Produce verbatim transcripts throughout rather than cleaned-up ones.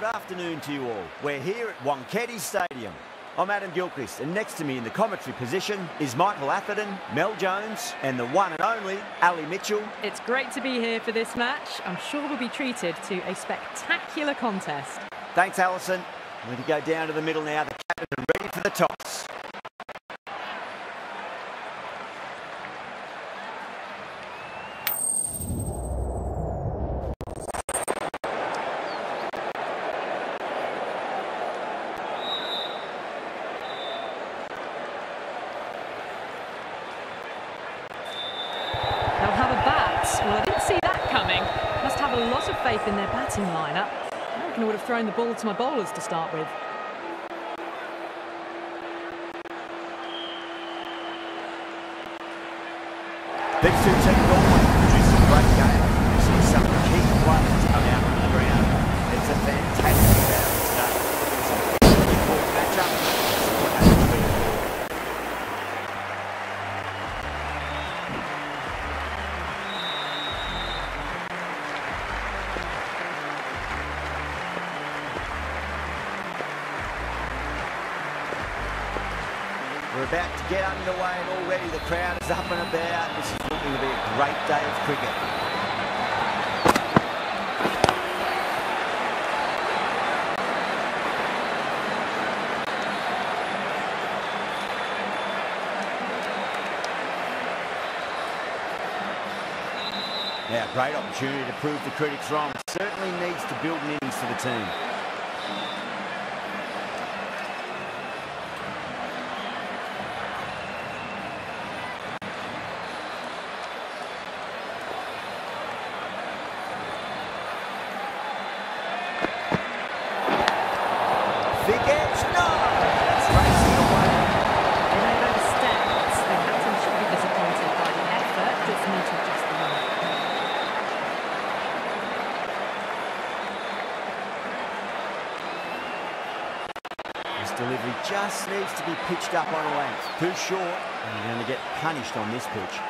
good afternoon to you all. We're here at Wankhede Stadium. I'm Adam Gilchrist, and next to me in the commentary position is Michael Atherton, Mel Jones, and the one and only Ali Mitchell. It's great to be here for this match. I'm sure we'll be treated to a spectacular contest. Thanks, Alison. I'm going to go down to the middle now. The captain is ready for the toss. Well, I didn't see that coming. Must have a lot of faith in their batting lineup. I reckon I would have thrown the ball to my bowlers to start with. Big two technical produced a great game. You see some of the key players come out on the ground. It's a fantastic battle today. It's a really important matchup. About to get underway, and already the crowd is up and about. This is looking to be a great day of cricket. Now, great opportunity to prove the critics wrong. Certainly needs to build an innings for the team. Delivery just needs to be pitched up on a length. Too short, and you're going to get punished on this pitch.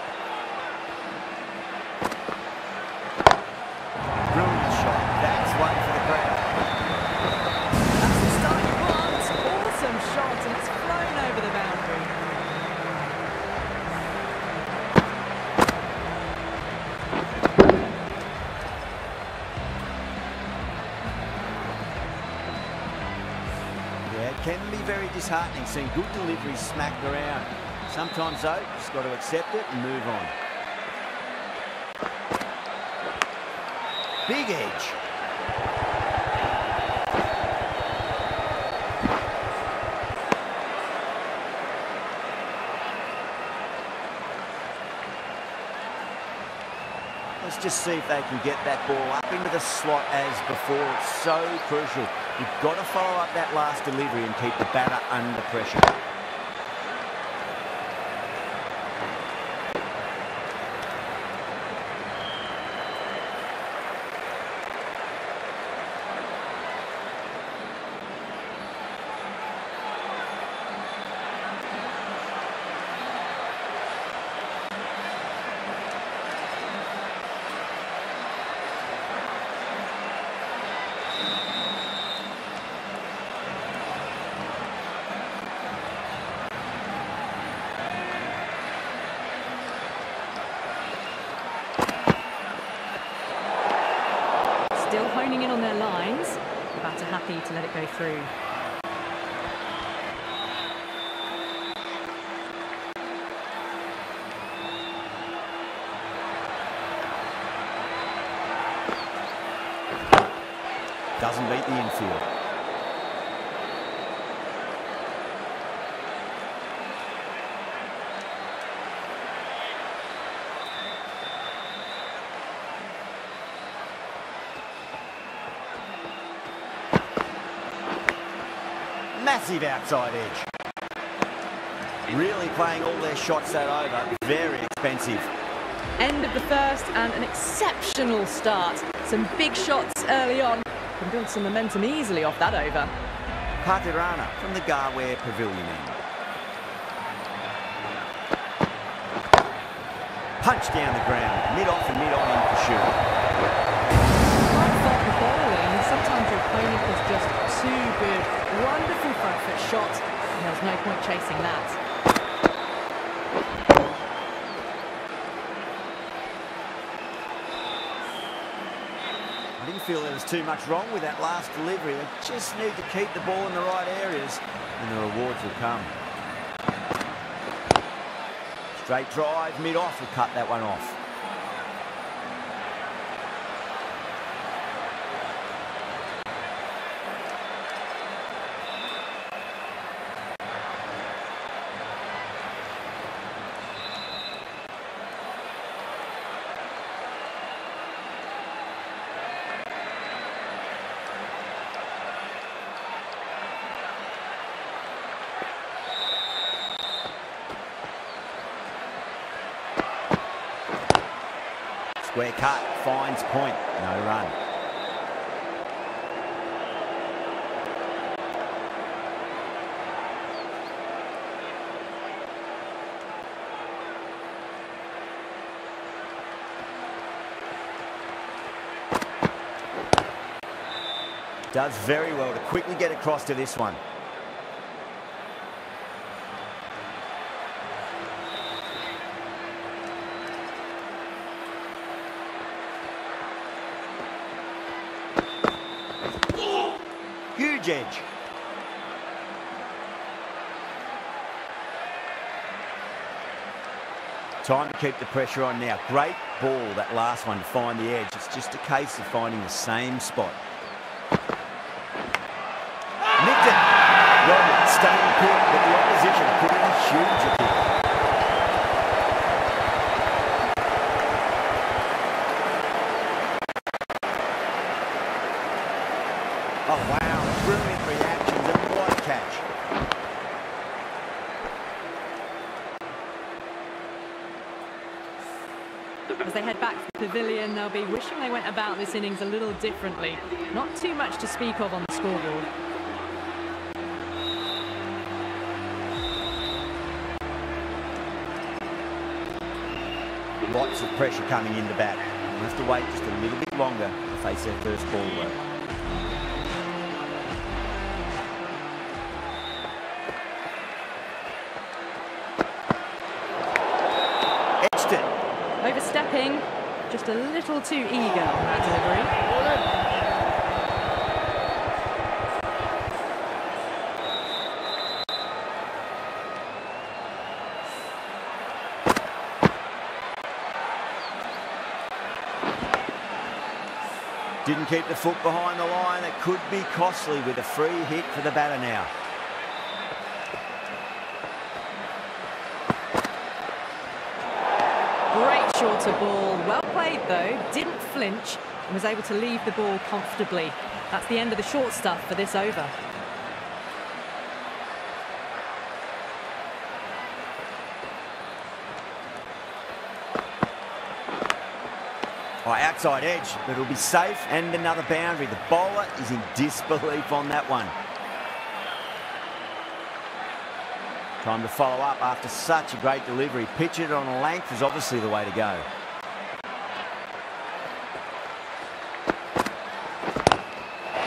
Brilliant shot. That's one for the crowd. That's the starting plans. Awesome shot, and it's flown over the boundary. Can be very disheartening seeing good deliveries smacked around. Sometimes though, just got to accept it and move on. Big edge. Let's just see if they can get that ball up into the slot as before. It's so crucial. You've got to follow up that last delivery and keep the batter under pressure. Still honing in on their lines. The batter happy to let it go through. Doesn't beat the infield. Massive outside edge. Really playing all their shots that over. Very expensive. End of the first and an exceptional start. Some big shots early on. Can build some momentum easily off that over. Patirana from the Garware Pavilion end. Punch down the ground. Mid off and mid on in pursuit. Like that, the bowling. Sometimes your opponent is Just too good. Wonderful front foot shot. There's no point chasing that. I didn't feel there was too much wrong with that last delivery. They just need to keep the ball in the right areas and the rewards will come. Straight drive, mid-off, will cut that one off. Square cut, finds point, no run. Does very well to quickly get across to this one. Edge. Time to keep the pressure on now. Great ball, that last one, to find the edge. It's just a case of finding the same spot. Nicked it. Rohit staying put, but the opposition put in a huge appeal. Oh, wow. Brilliant reactions and what a catch. As they head back to the pavilion, they'll be wishing they went about this innings a little differently. Not too much to speak of on the scoreboard. Lots of pressure coming in the bat. We'll have to wait just a little bit longer to face their first ball though. Overstepping, just a little too eager on that delivery. Didn't keep the foot behind the line. It could be costly with a free hit for the batter now. Shorter ball, well played though, didn't flinch and was able to leave the ball comfortably. That's the end of the short stuff for this over. Oh, outside edge, but it'll be safe and another boundary. The bowler is in disbelief on that one. Time to follow up after such a great delivery. Pitch it on length is obviously the way to go.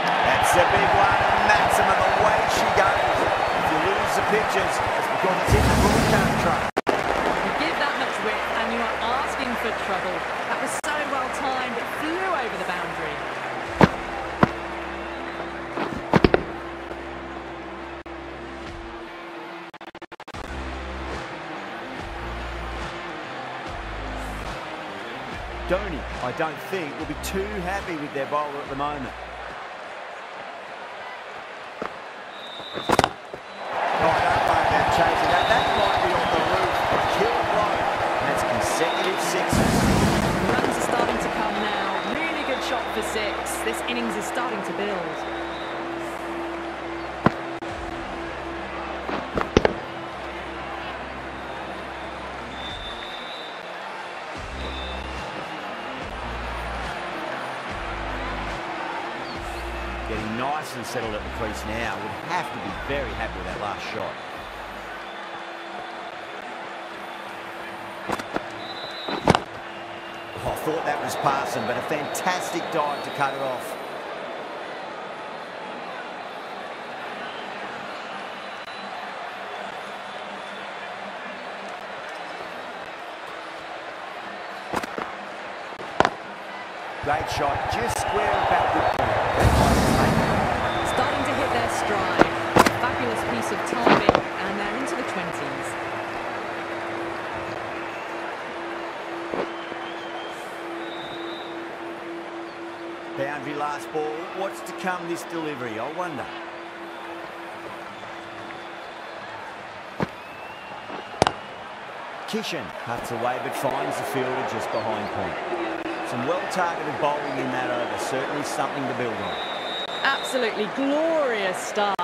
That's a big one, and maximum away she goes. If you lose the pitches, it's because it's in the broadcast truck. You give that much width and you are asking for trouble. That was so well timed, it flew over the boundary. Dhoni, I don't think, will be too happy with their bowler at the moment. Oh, I don't like that change. That, that might be on the roof. Kill blow. That's consecutive sixes. The runs are starting to come now. Really good shot for six. This innings is starting to build. Getting nice and settled at the crease now. Would have to be very happy with that last shot. Oh, I thought that was passing, but a fantastic dive to cut it off. Great shot, just square back with the ball. Starting to hit their stride. Fabulous piece of timing, and they're into the twenties. Boundary last ball. What's to come this delivery, I wonder. Kishan cuts away but finds the fielder just behind point. Some well-targeted bowling in that over, certainly something to build on. Absolutely glorious start.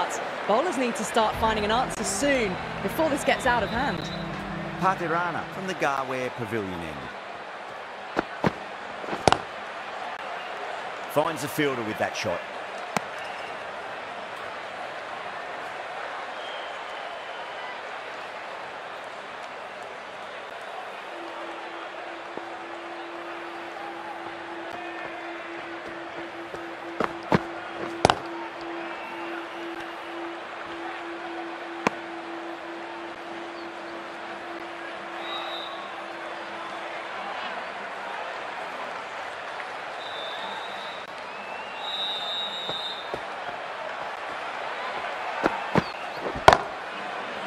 Bowlers need to start finding an answer soon before this gets out of hand. Patirana from the Garware Pavilion end. Finds the fielder with that shot.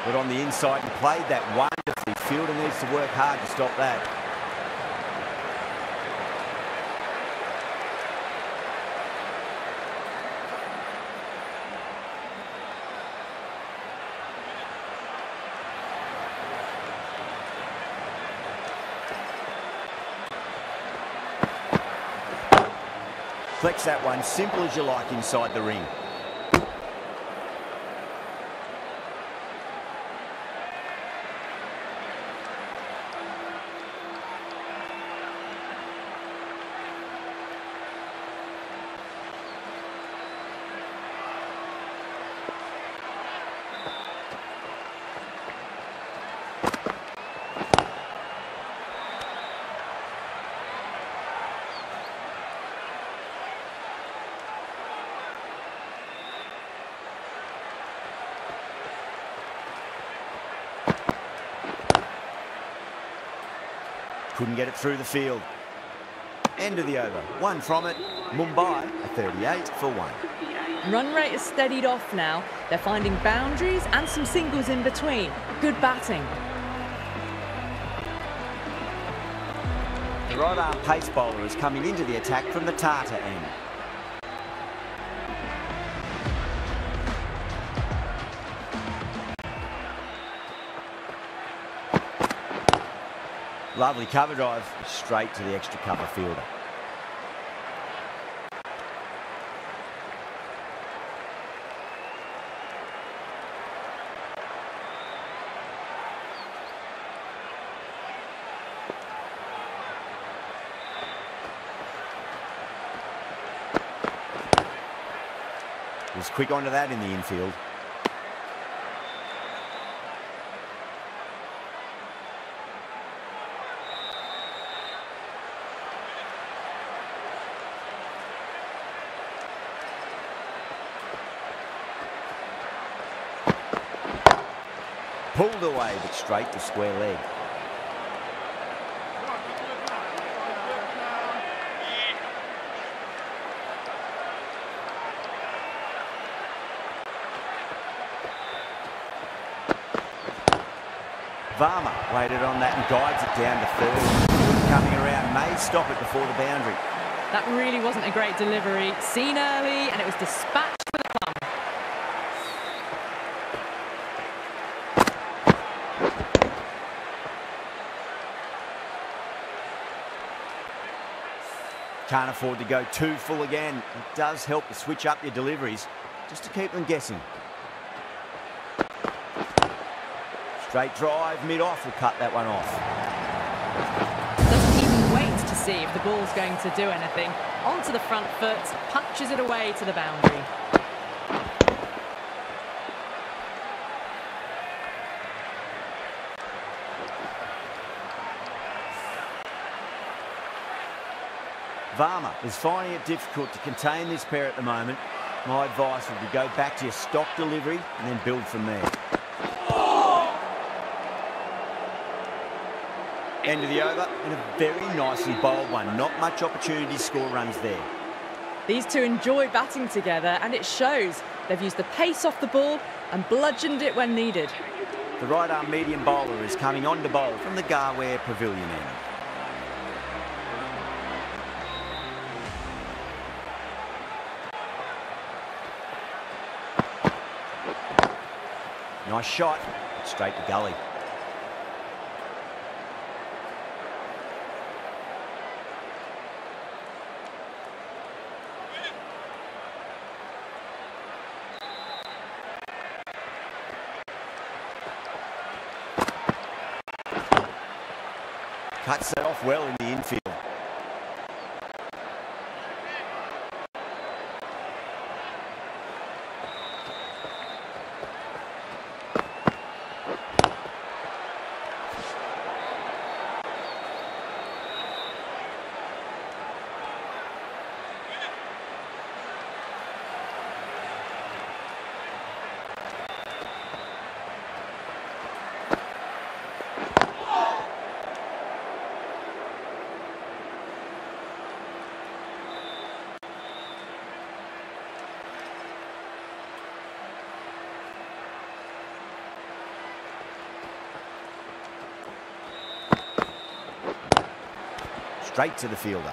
But on the inside and played that wonderfully. Fielder needs to work hard to stop that. Flex that one, simple as you like inside the ring. Couldn't get it through the field. End of the over. One from it. Mumbai, a thirty-eight for one. Run rate is steadied off now. They're finding boundaries and some singles in between. Good batting. The right arm pace bowler is coming into the attack from the Tata end. Lovely cover drive, straight to the extra cover fielder. Was quick onto that in the infield. Pulled away, but straight to square leg. Varma waited on that and guides it down to third. Coming around, may stop it before the boundary. That really wasn't a great delivery. Seen early, and it was dispatched. Can't afford to go too full again. It does help to switch up your deliveries, just to keep them guessing. Straight drive, mid-off will cut that one off. Doesn't even wait to see if the ball's going to do anything. Onto the front foot, punches it away to the boundary. Varma is finding it difficult to contain this pair at the moment. My advice would be go back to your stock delivery and then build from there. Oh! End of the over, and a very nicely bowled one. Not much opportunity to score runs there. These two enjoy batting together, and it shows. They've used the pace off the ball and bludgeoned it when needed. The right-arm medium bowler is coming on to bowl from the Garware Pavilion end. Nice shot, straight to gully. Cuts that off well in the infield. Straight to the fielder.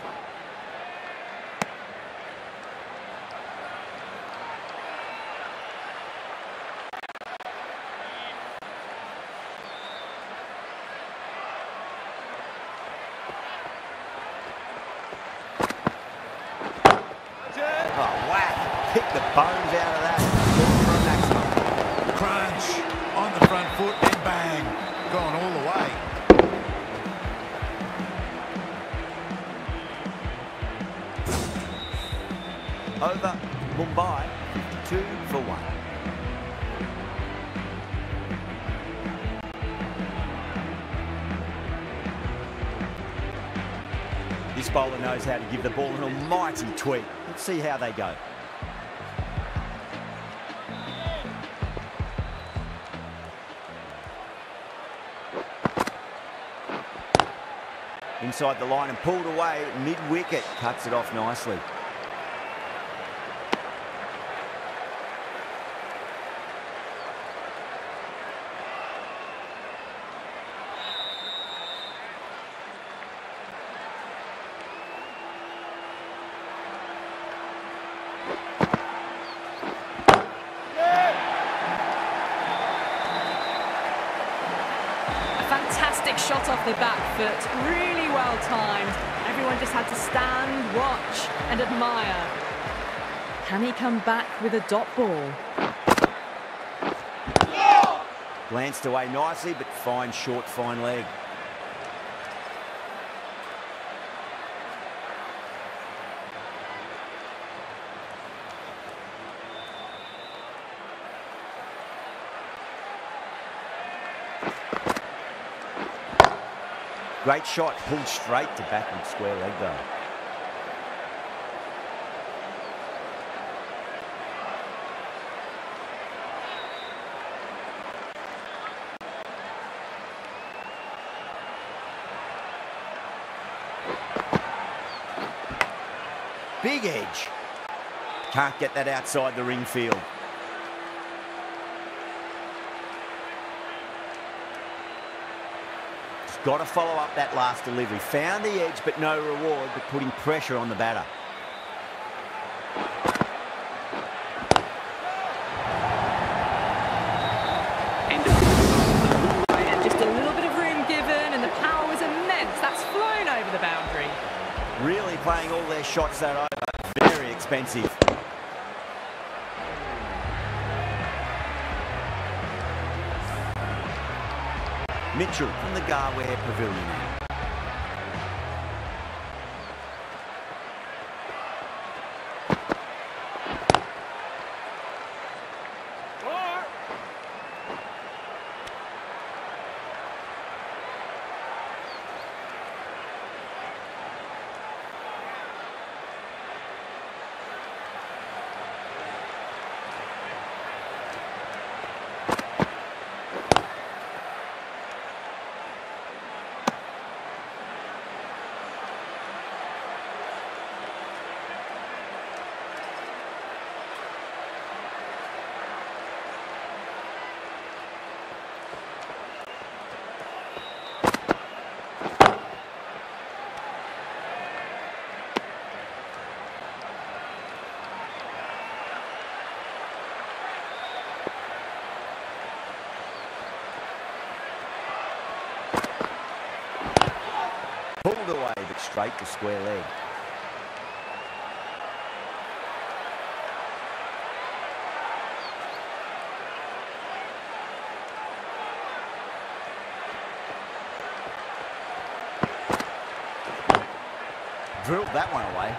Over Mumbai, two for one. This bowler knows how to give the ball an almighty tweak. Let's see how they go. Inside the line and pulled away mid-wicket. Cuts it off nicely. Fantastic shot off the back foot, really well timed. Everyone just had to stand, watch and admire. Can he come back with a dot ball? Yeah! Glanced away nicely, but fine short, fine leg. Great shot, pulled straight to back and square leg though. Big edge. Can't get that outside the ring field. Got to follow up that last delivery. Found the edge, but no reward, but putting pressure on the batter. And just a little bit of room given, and the power was immense. That's flown over the boundary. Really playing all their shots that over. Very expensive. Mitchell from the Garware Pavilion. Four. Pulled away, but straight to square leg. Drilled that one away.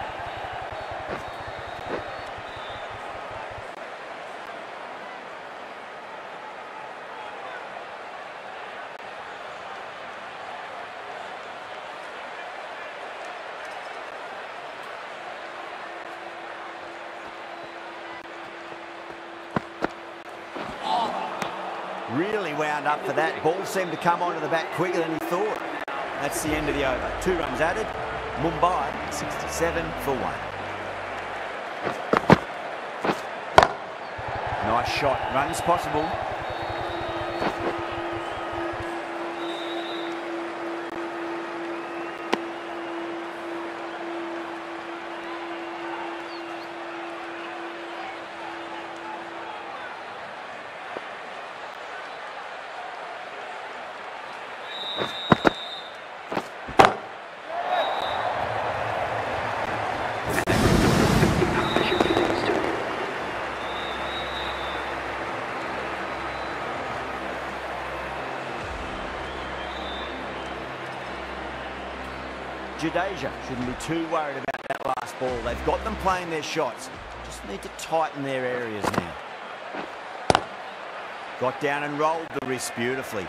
Really wound up for that. Ball seemed to come onto the bat quicker than he thought. That's the end of the over. Two runs added. Mumbai, sixty-seven for one. Nice shot. Runs possible. Jadeja shouldn't be too worried about that last ball. They've got them playing their shots. Just need to tighten their areas now. Got down and rolled the wrist beautifully.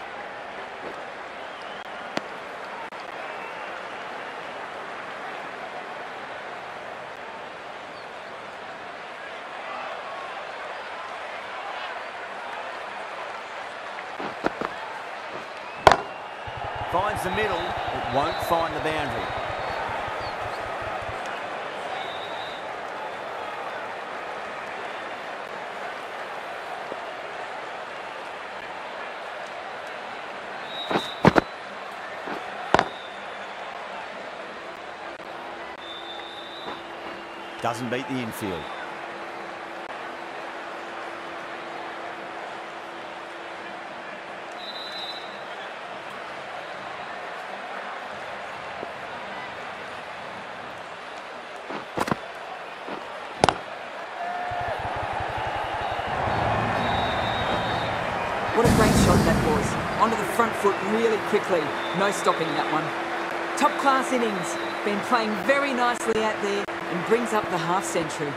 Finds the middle, it won't find the boundary. Doesn't beat the infield. What a great shot that was. Onto the front foot really quickly. No stopping that one. Top class innings. Been playing very nicely out there and brings up the half century.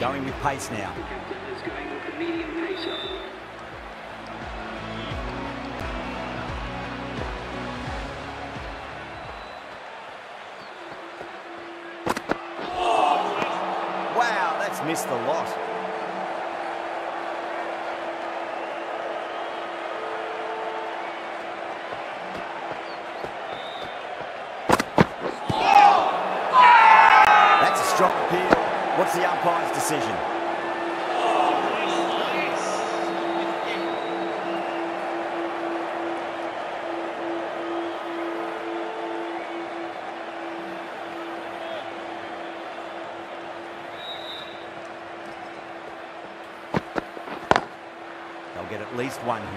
Going with pace now. The captain is going with a medium pacer. Oh! Wow, that's missed the lot. Oh! Ah! That's a strong appeal. What's the umpire's decision? They'll get at least one here.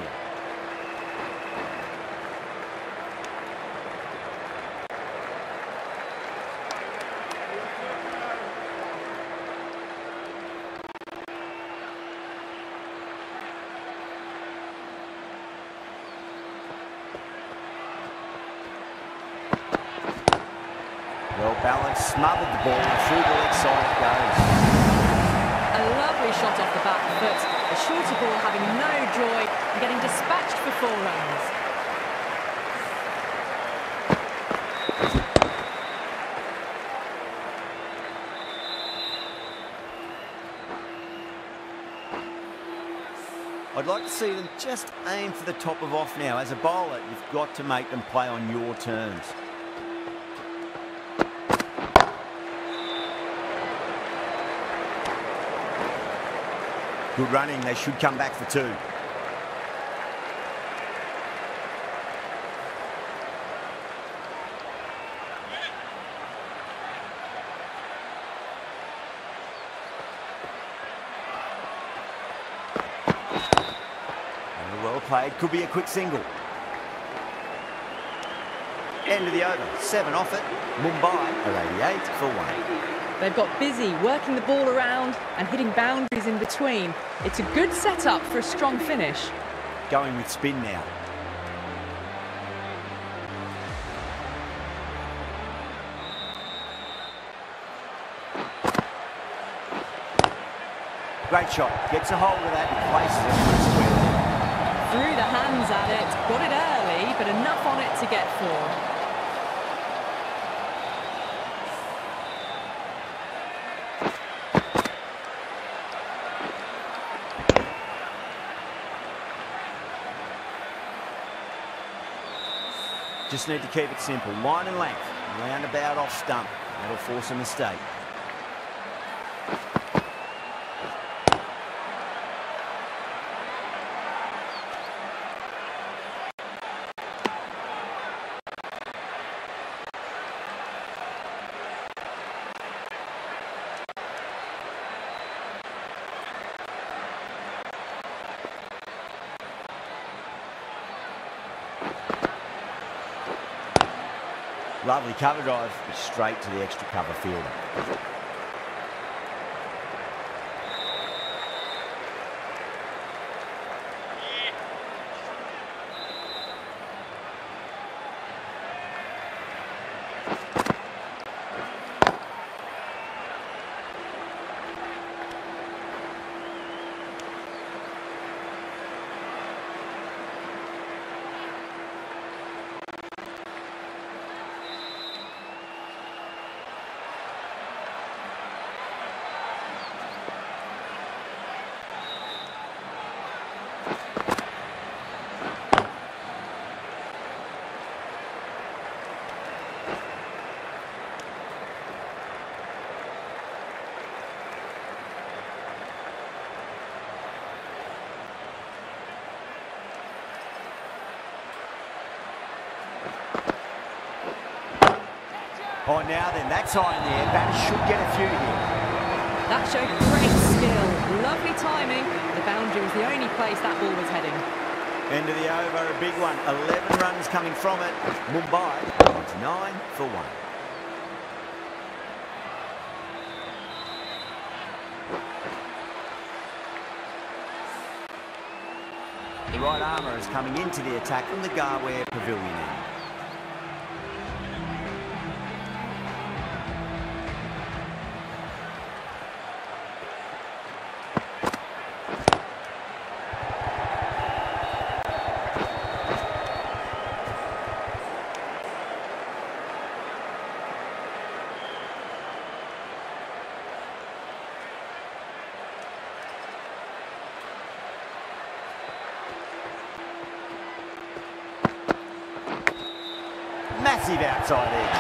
Well balanced, smothered the ball, through the leg side it goes. A lovely shot off the back foot. A shorter ball having no joy and getting dispatched for four runs. I'd like to see them just aim for the top of off now. As a bowler, you've got to make them play on your terms. Good running. They should come back for two. Played, could be a quick single. End of the over, seven off it. Mumbai are eighty-eight for one. They've got busy working the ball around and hitting boundaries in between. It's a good setup for a strong finish. Going with spin now. Great shot, gets a hold of that and places it. Threw the hands at it, got it early, but enough on it to get four. Just need to keep it simple. Line and length, roundabout off stump. That'll force a mistake. Lovely cover drive, but straight to the extra cover fielder. Oh, now then, that's high in the air. Batter should get a few here. That showed great skill. Lovely timing. The boundary was the only place that ball was heading. End of the over, a big one. eleven runs coming from it. Mumbai, nine for one. The right armour is coming into the attack from the Garware Pavilion. Massive outside edge.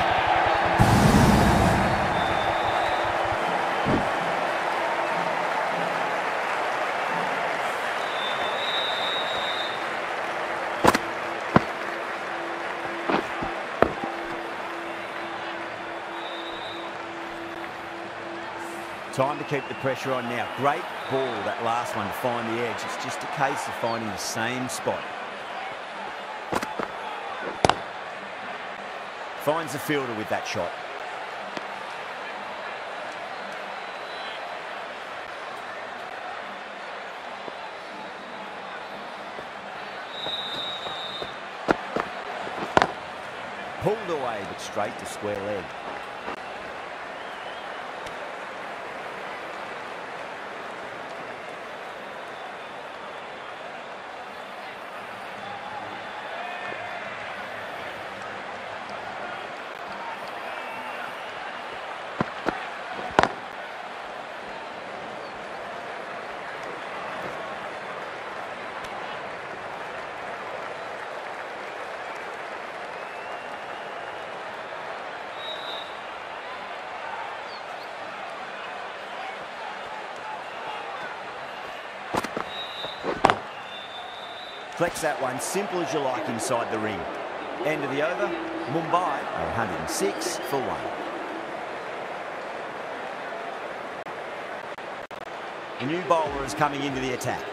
Time to keep the pressure on now. Great ball, that last one, to find the edge. It's just a case of finding the same spot. Finds the fielder with that shot. Pulled away, but straight to square leg. Deflects that one, simple as you like, inside the ring. End of the over, Mumbai are one hundred and six for one. A new bowler is coming into the attack.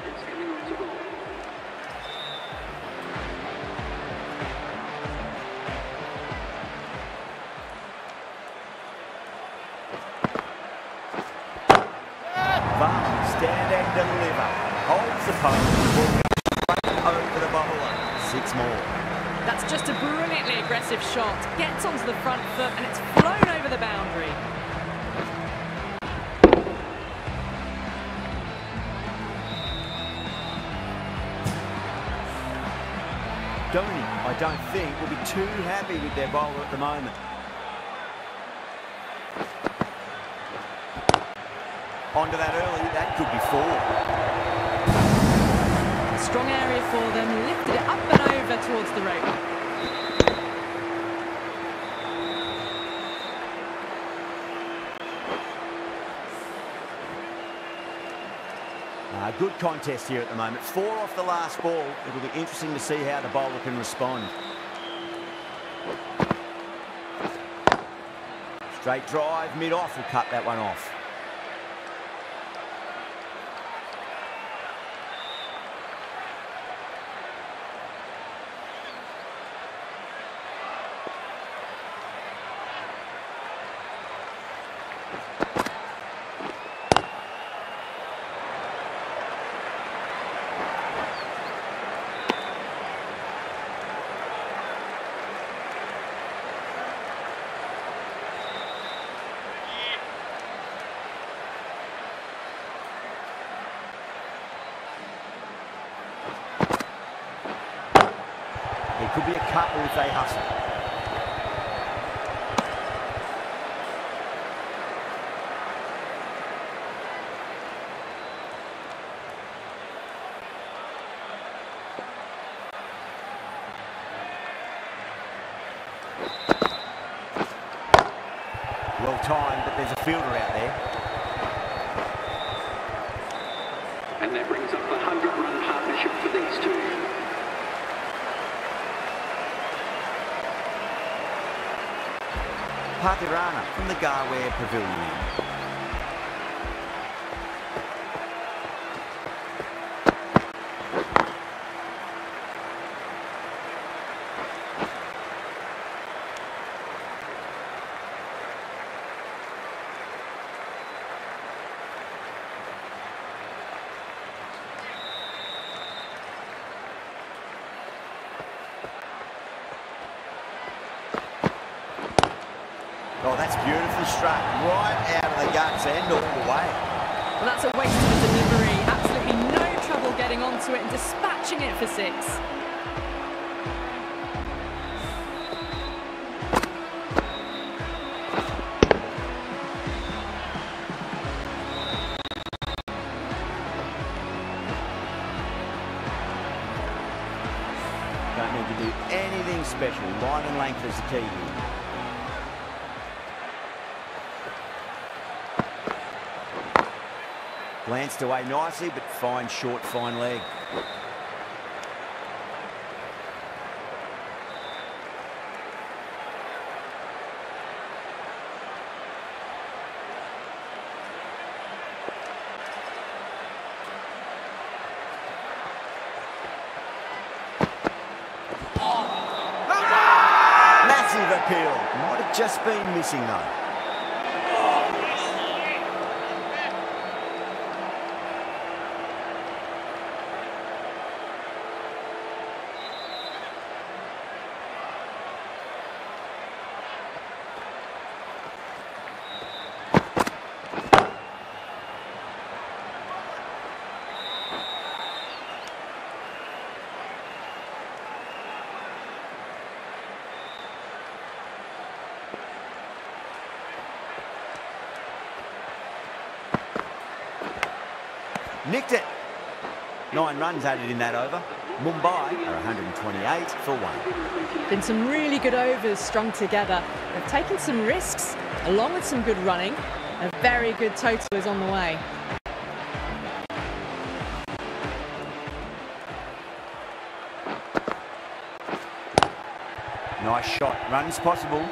Varma, stand and deliver. Holds the post. Over the bowler. Six more. That's just a brilliantly aggressive shot. Gets onto the front foot and it's flown over the boundary. Dhoni, I don't think, will be too happy with their bowler at the moment. Onto that early, that could be four. Strong area for them, lifted it up and over towards the rope. Uh, good contest here at the moment. Four off the last ball. It'll be interesting to see how the bowler can respond. Straight drive, mid-off will cut that one off. It could be a couple if they hustle. Well timed, but there's a fielder out there. And that brings up the hundred-run partnership for these two. Patirana from the Garware Pavilion. Oh, that's beautifully struck, right out of the guts and all the way. Well, that's a waste of a delivery. Absolutely no trouble getting onto it and dispatching it for six. Don't need to do anything special. Line and length is the key here. Glanced away nicely, but fine short, fine leg. Oh. Massive appeal. Might have just been missing, though. Nicked it. Nine runs added in that over. Mumbai are one hundred and twenty-eight for one. Been some really good overs strung together. They've taken some risks, along with some good running. A very good total is on the way. nice shot. Runs possible.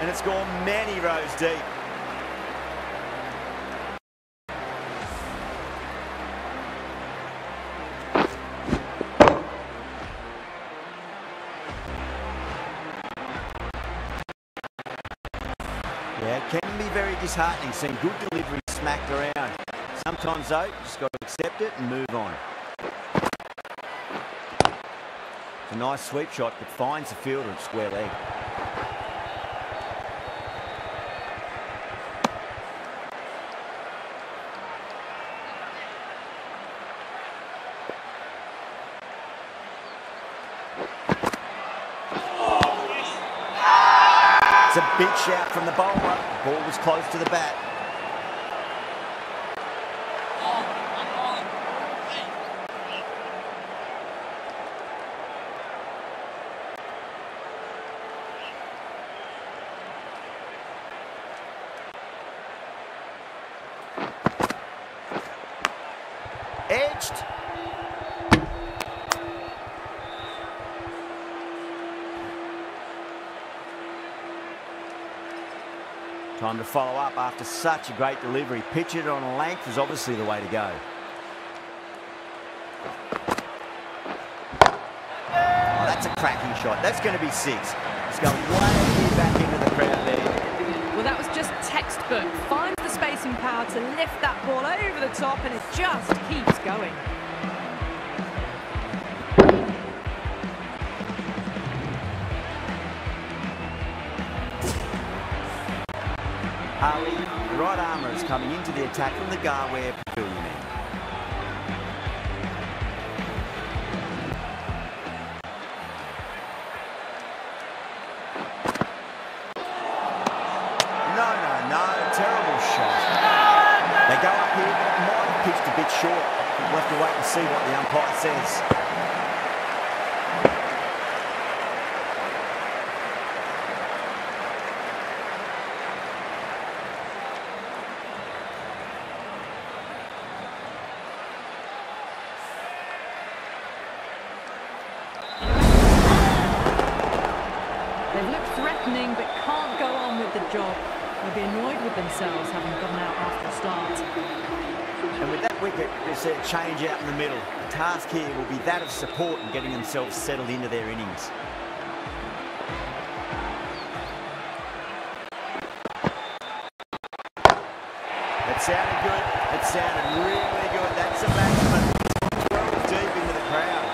And it's gone many rows deep. Yeah, it can be very disheartening seeing good delivery smacked around. Sometimes though, you just got to accept it and move on. It's a nice sweep shot, but finds the fielder at square leg. It's a big shout from the bowler. The ball was close to the bat. Edged. Time to follow up after such a great delivery. Pitch it on length is obviously the way to go. Oh, that's a cracking shot. That's going to be six. It's going way back into the crowd there. Well, that was just textbook. Finds the space and power to lift that ball over the top, and it just keeps going. Ali, right armour, is coming into the attack from the Garware Pavilion. No, no, no, terrible shot. They go up here, but it might have pitched a bit short. We'll have to wait and see what the umpire says. But can't go on with the job. They'll be annoyed with themselves having gone out after the start. And with that wicket, there's a change out in the middle. The task here will be that of support and getting themselves settled into their innings. That sounded good. That sounded really good. That's a maximum. twelve deep into the crowd.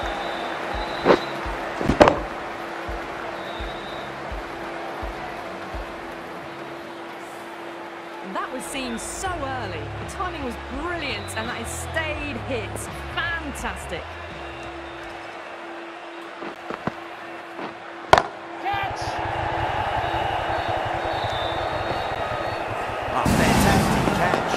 That was seen so early. The timing was brilliant, and that is stayed hits. Fantastic. Catch! Oh, fantastic catch.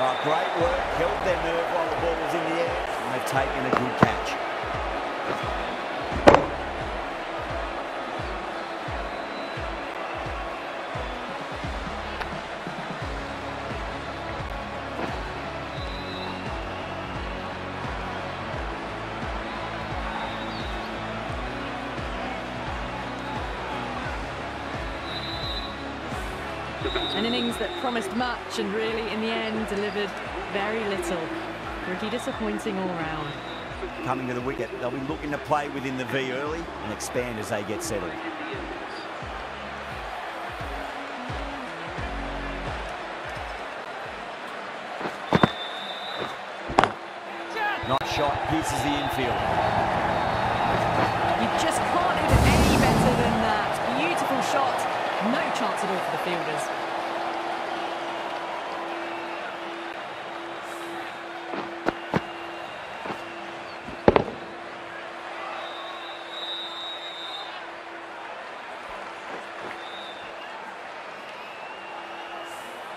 Oh, great work. Held their nerve while the ball was in the air, and they've taken a good catch. An innings that promised much and really, in the end, delivered very little. Pretty disappointing all round. Coming to the wicket, they'll be looking to play within the V early and expand as they get settled. Nice shot, pierces the infield. You just can't do it any better than that. Beautiful shot, no chance at all for the fielders.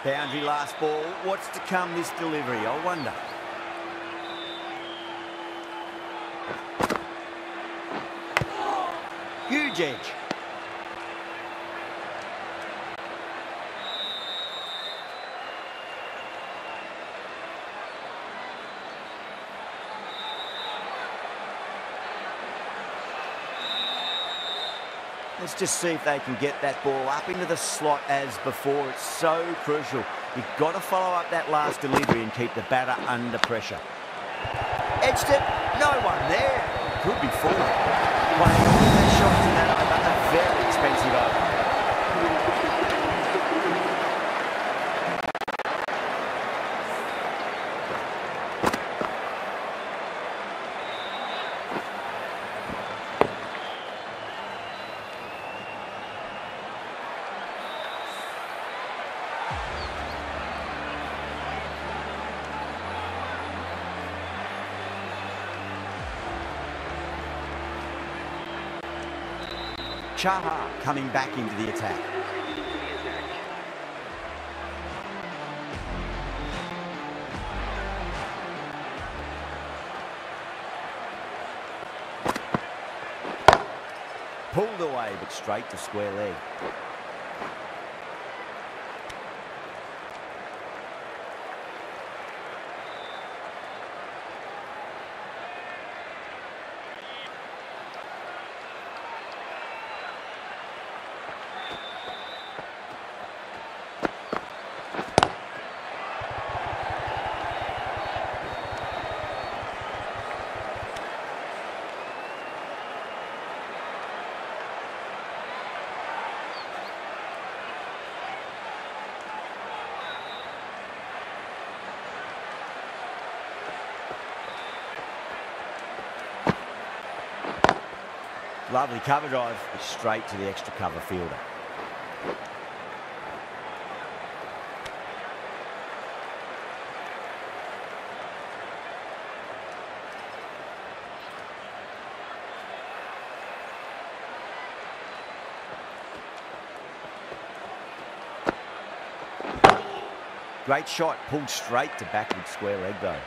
Boundary last ball. What's to come this delivery, I wonder. Huge edge. Let's just see if they can get that ball up into the slot as before. It's so crucial. You've got to follow up that last delivery and keep the batter under pressure. Edged it. No one there. Could be forward. One of the shots in that over. A very expensive over. Shah coming back into the attack. Pulled away, but straight to square leg. Lovely cover drive, straight to the extra cover fielder. Great shot, pulled straight to backward square leg though.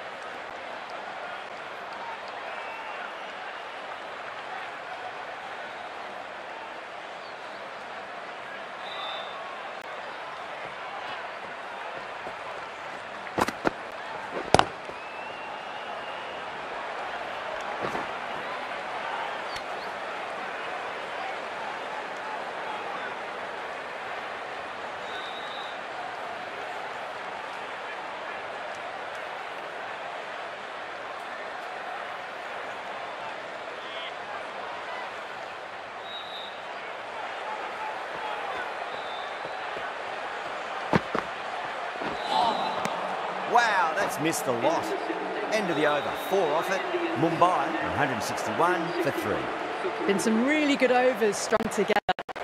Wow, that's missed the lot. End of the over, four off it. Mumbai, one hundred sixty-one for three. Been some really good overs strung together.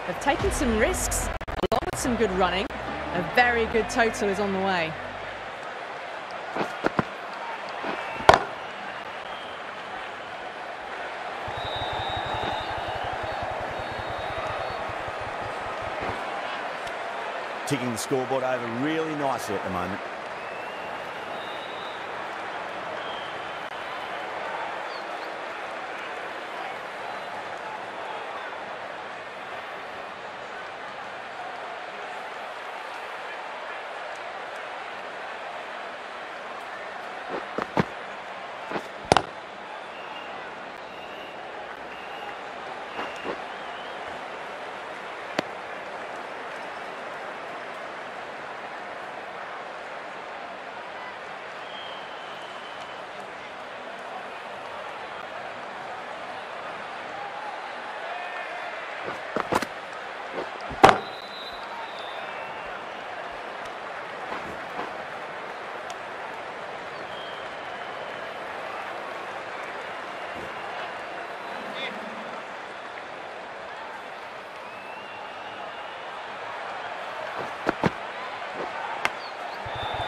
They've taken some risks, along with some good running. A very good total is on the way. Ticking the scoreboard over really nicely at the moment.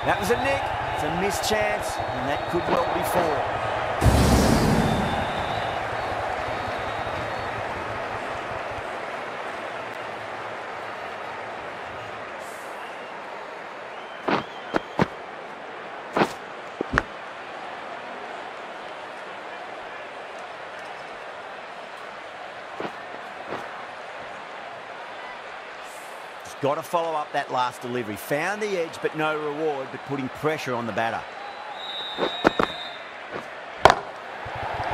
That was a nick, it's a missed chance, and that could well be four. Got to follow up that last delivery. Found the edge, but no reward, but putting pressure on the batter.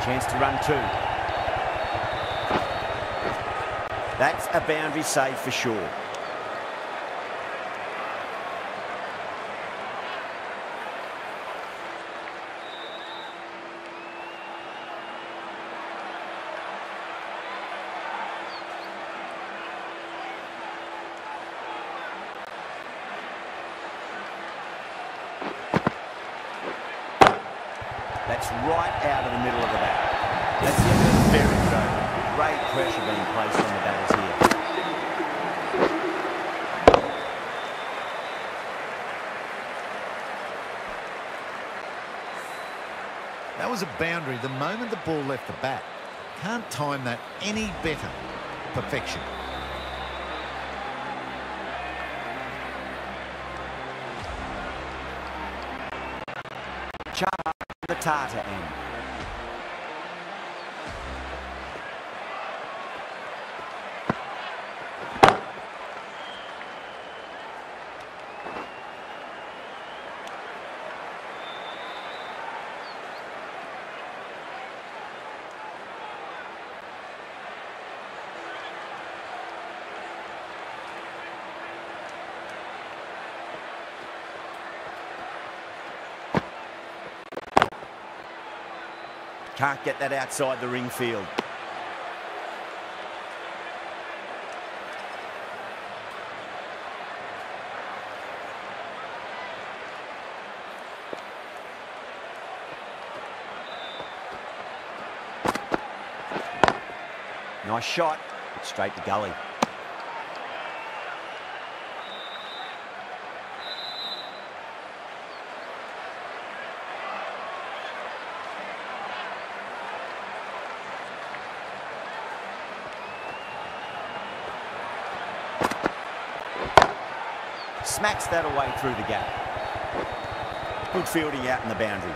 Chance to run two. That's a boundary save for sure. That's right out of the middle of the bat. That's the end of the very good over. Great pressure being placed on the batters here. That was a boundary the moment the ball left the bat. Can't time that any better. Perfection. Tata in. Can't get that outside the ring field. Nice shot. Straight to gully. Smacks that away through the gap. Good fielding out in the boundary.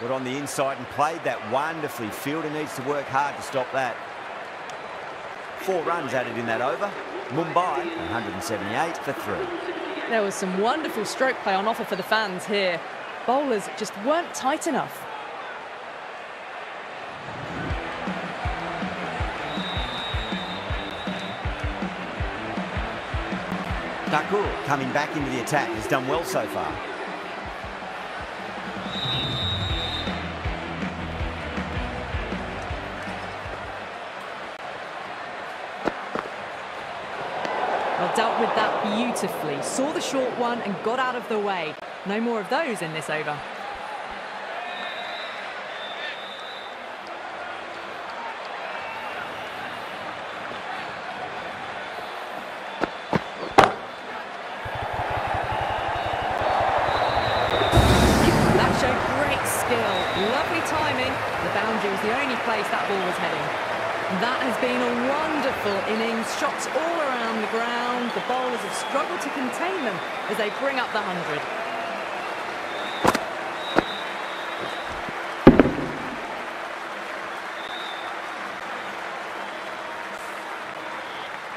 But on the inside and played that wonderfully. Fielder needs to work hard to stop that. Four runs added in that over. Mumbai, one hundred seventy-eight for three. There was some wonderful stroke play on offer for the fans here. Bowlers just weren't tight enough. Thakur coming back into the attack has done well so far. Dealt with that beautifully, saw the short one and got out of the way. No more of those in this over. That showed great skill, lovely timing. The boundary was the only place that ball was heading. That has been a wonderful innings. Shots all around the ground. The bowlers have struggled to contain them as they bring up the hundred.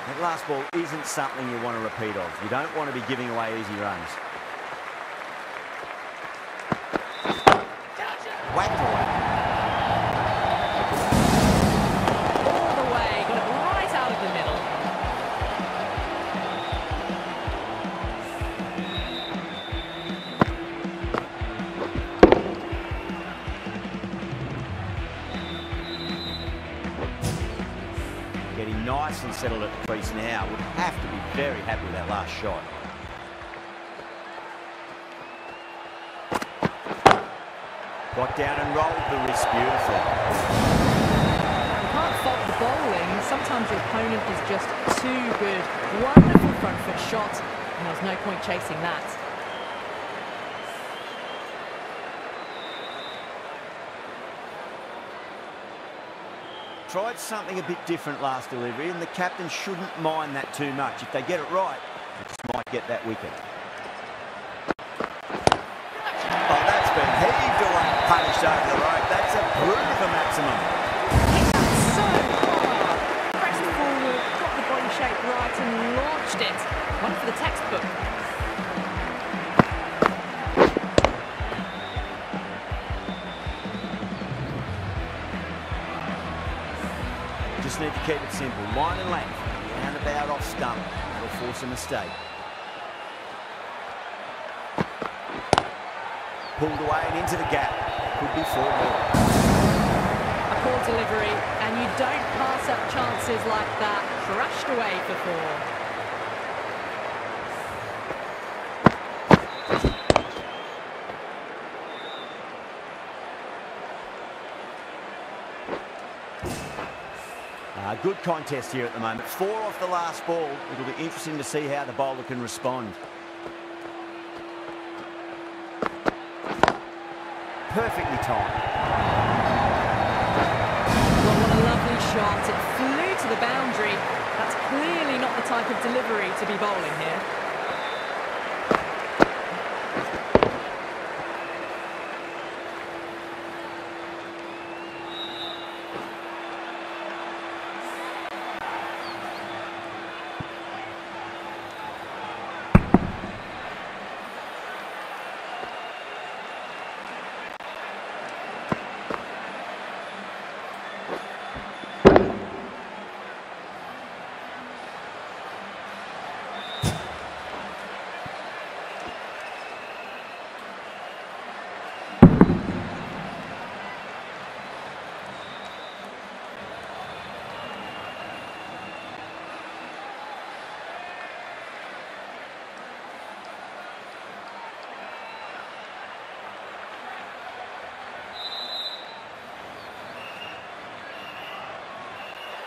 That last ball isn't something you want to repeat of. You don't want to be giving away easy runs. Whacked away. Nice and settled at the crease now. Would have to be very happy with that last shot. Got down and rolled the wrist beautifully. You can't fault the bowling. Sometimes your opponent is just too good. Wonderful front foot shot, and there's no point chasing that. Tried something a bit different last delivery, and the captain shouldn't mind that too much. If they get it right, they just might get that wicket. Punished over the rope. That's a brutal for maximum. It's so far. Pressed forward, got the body shape right and launched it. One for the textbook. Just need to keep it simple. Line and length. Roundabout off stump. That'll force a mistake. Pulled away and into the gap. Could be four more. A poor delivery, and you don't pass up chances like that. Crushed away for four. Uh, good contest here at the moment. Four off the last ball. It'll be interesting to see how the bowler can respond. Perfectly timed. Well, what a lovely shot. It flew to the boundary. That's clearly not the type of delivery to be bowling here.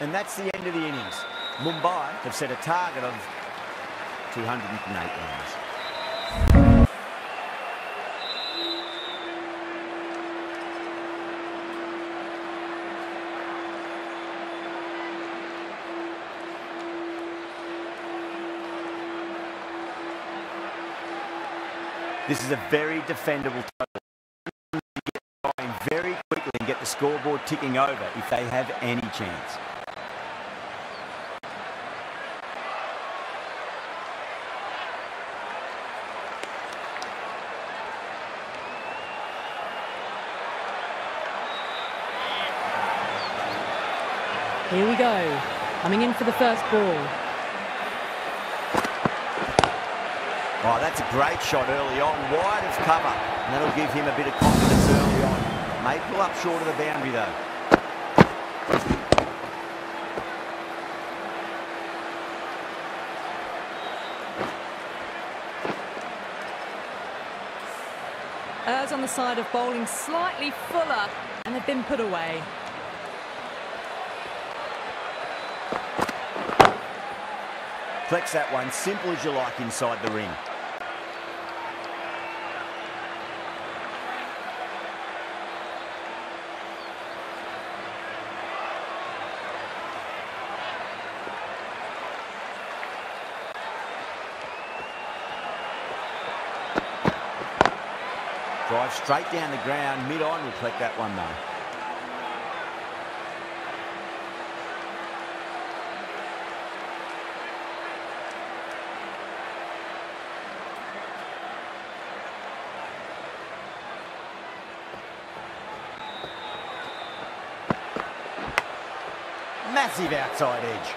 And that's the end of the innings. Mumbai have set a target of two hundred and eight runs. This is a very defendable total. They get going very quickly and get the scoreboard ticking over if they have any chance. Here we go, coming in for the first ball. Oh, that's a great shot early on, wide of cover, and that'll give him a bit of confidence early on. May pull up short of the boundary though. Errs on the side of bowling slightly fuller, and have been put away. Flex that one, simple as you like inside the ring. Drive straight down the ground, mid-on will collect that one though. Massive outside edge.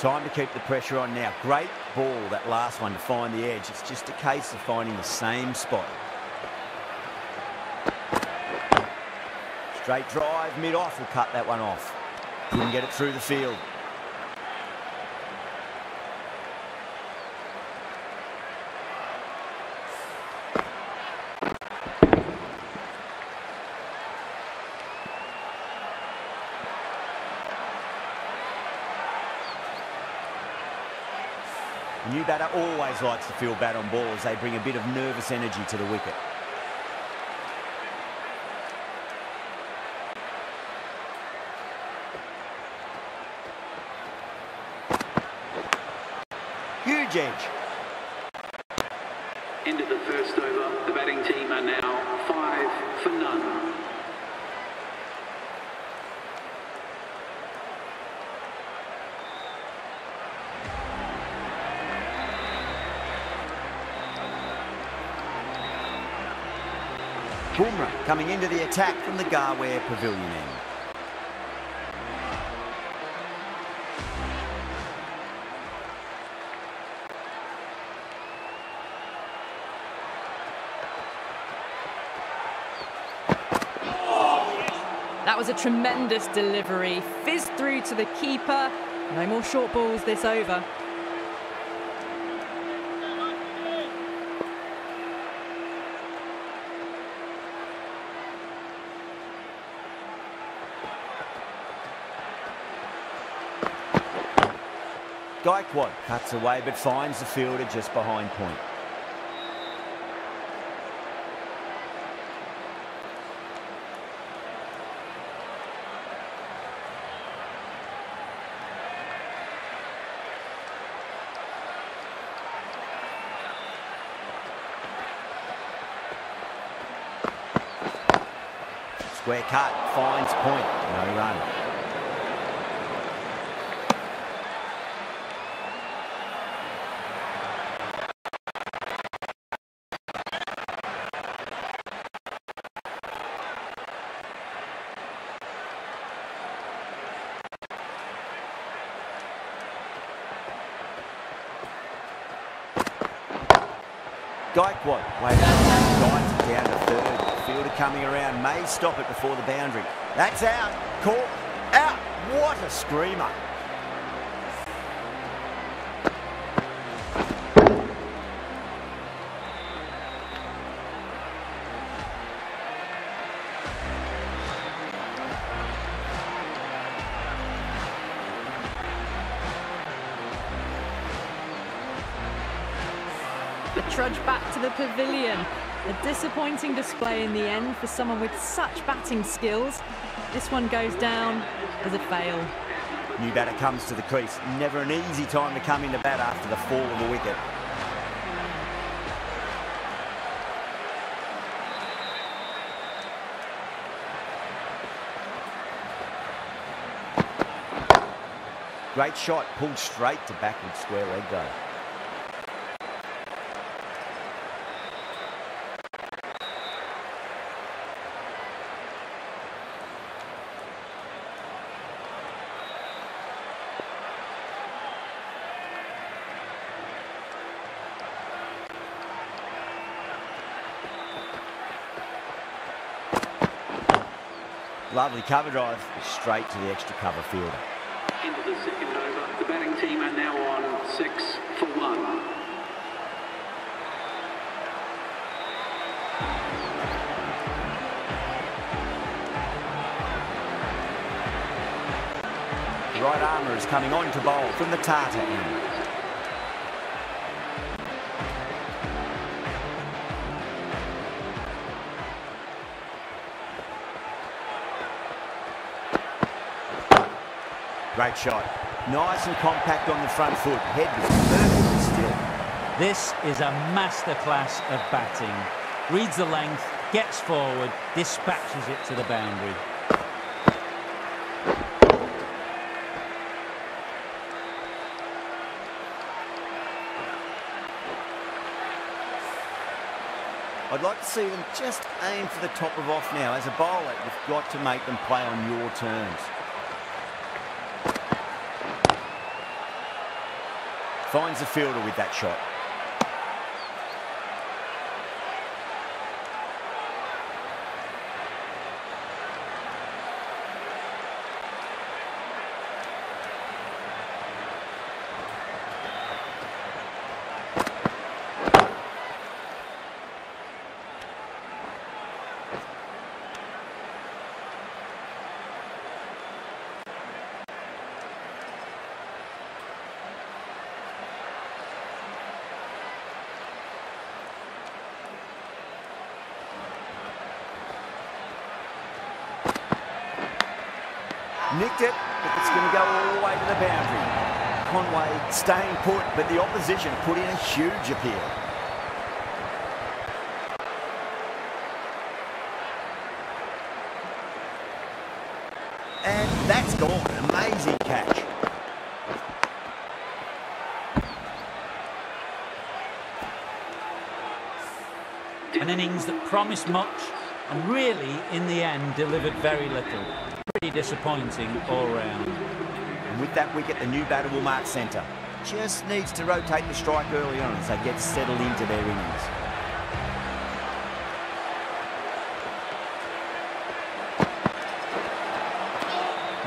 Time to keep the pressure on now. Great ball, that last one, to find the edge. It's just a case of finding the same spot. Straight drive, mid-off will cut that one off. Couldn't get it through the field. New batter always likes to field bat on ball as they bring a bit of nervous energy to the wicket. Huge edge. End of the first over. The batting team are now five for none. Bumrah coming into the attack from the Garware Pavilion end. That was a tremendous delivery. Fizzed through to the keeper. No more short balls this over. Gaikwad cuts away but finds the fielder just behind point. Square cut, finds point, no run. Gaikwad waits down to third. The fielder coming around may stop it before the boundary. That's out. Caught. Out. What a screamer. Trudge back to the pavilion. A disappointing display in the end for someone with such batting skills. This one goes down as a fail. New batter comes to the crease. Never an easy time to come into bat after the fall of the wicket. Great shot, pulled straight to backward square leg though. Lovely cover drive, straight to the extra cover fielder. Into the second over, the batting team are now on six for one. Right armour is coming on to bowl from the Tata end. Great shot. Nice and compact on the front foot. Head was perfectly still. This is a masterclass of batting. Reads the length, gets forward, dispatches it to the boundary. I'd like to see them just aim for the top of off now. As a bowler, you've got to make them play on your terms. Finds the fielder with that shot. Nicked it, but it's going to go all the way to the boundary. Conway staying put, but the opposition put in a huge appeal. And that's gone. Amazing catch. An innings that promised much and really, in the end, delivered very little. Pretty disappointing all round. And with that wicket, the new batter will mark centre. Just needs to rotate the strike early on as they get settled into their innings.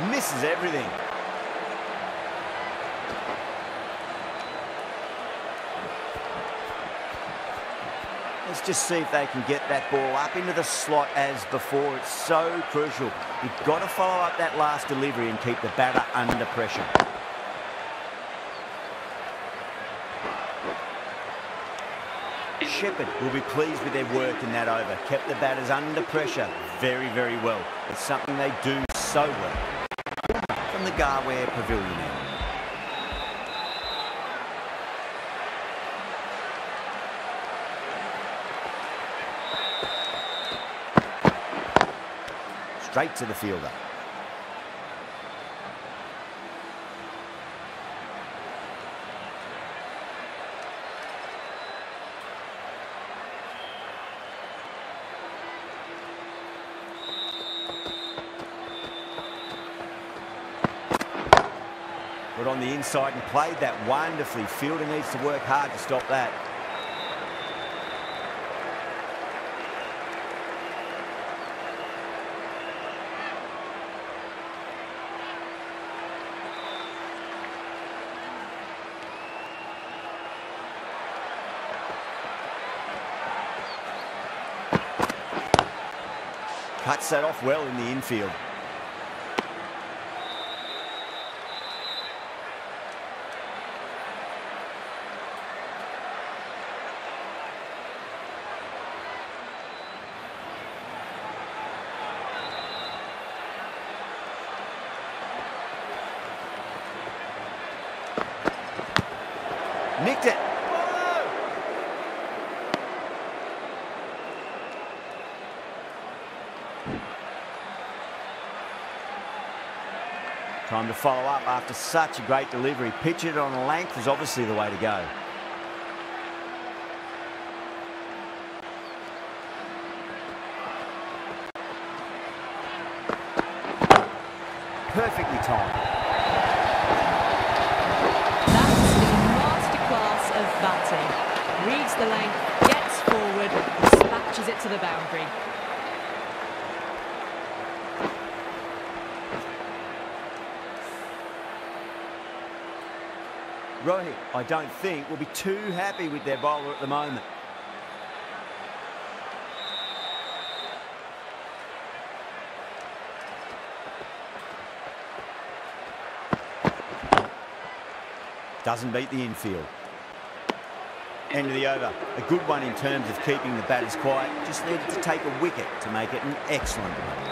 Misses everything. Let's just see if they can get that ball up into the slot as before. It's so crucial. You've got to follow up that last delivery and keep the batter under pressure. Shepard will be pleased with their work in that over. Kept the batters under pressure very, very well. It's something they do so well. From the Garware Pavilion. Straight to the fielder. But on the inside and played that wonderfully. Fielder needs to work hard to stop that. Cuts that off well in the infield. Nicked it. Whoa! Time to follow up after such a great delivery. Pitch it on length is obviously the way to go. Perfectly timed. Reads the lane, gets forward, dispatches it to the boundary. Rohit, I don't think, will be too happy with their bowler at the moment. Doesn't beat the infield. End of the over. A good one in terms of keeping the batters quiet. Just needed to take a wicket to make it an excellent one.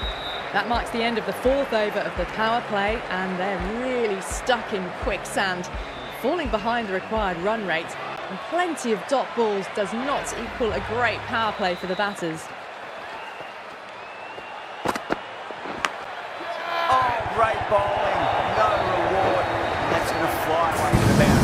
That marks the end of the fourth over of the power play, and they're really stuck in quicksand. Falling behind the required run rate, and plenty of dot balls does not equal a great power play for the batters. Oh, great bowling. No reward. That's going to fly one to the boundary.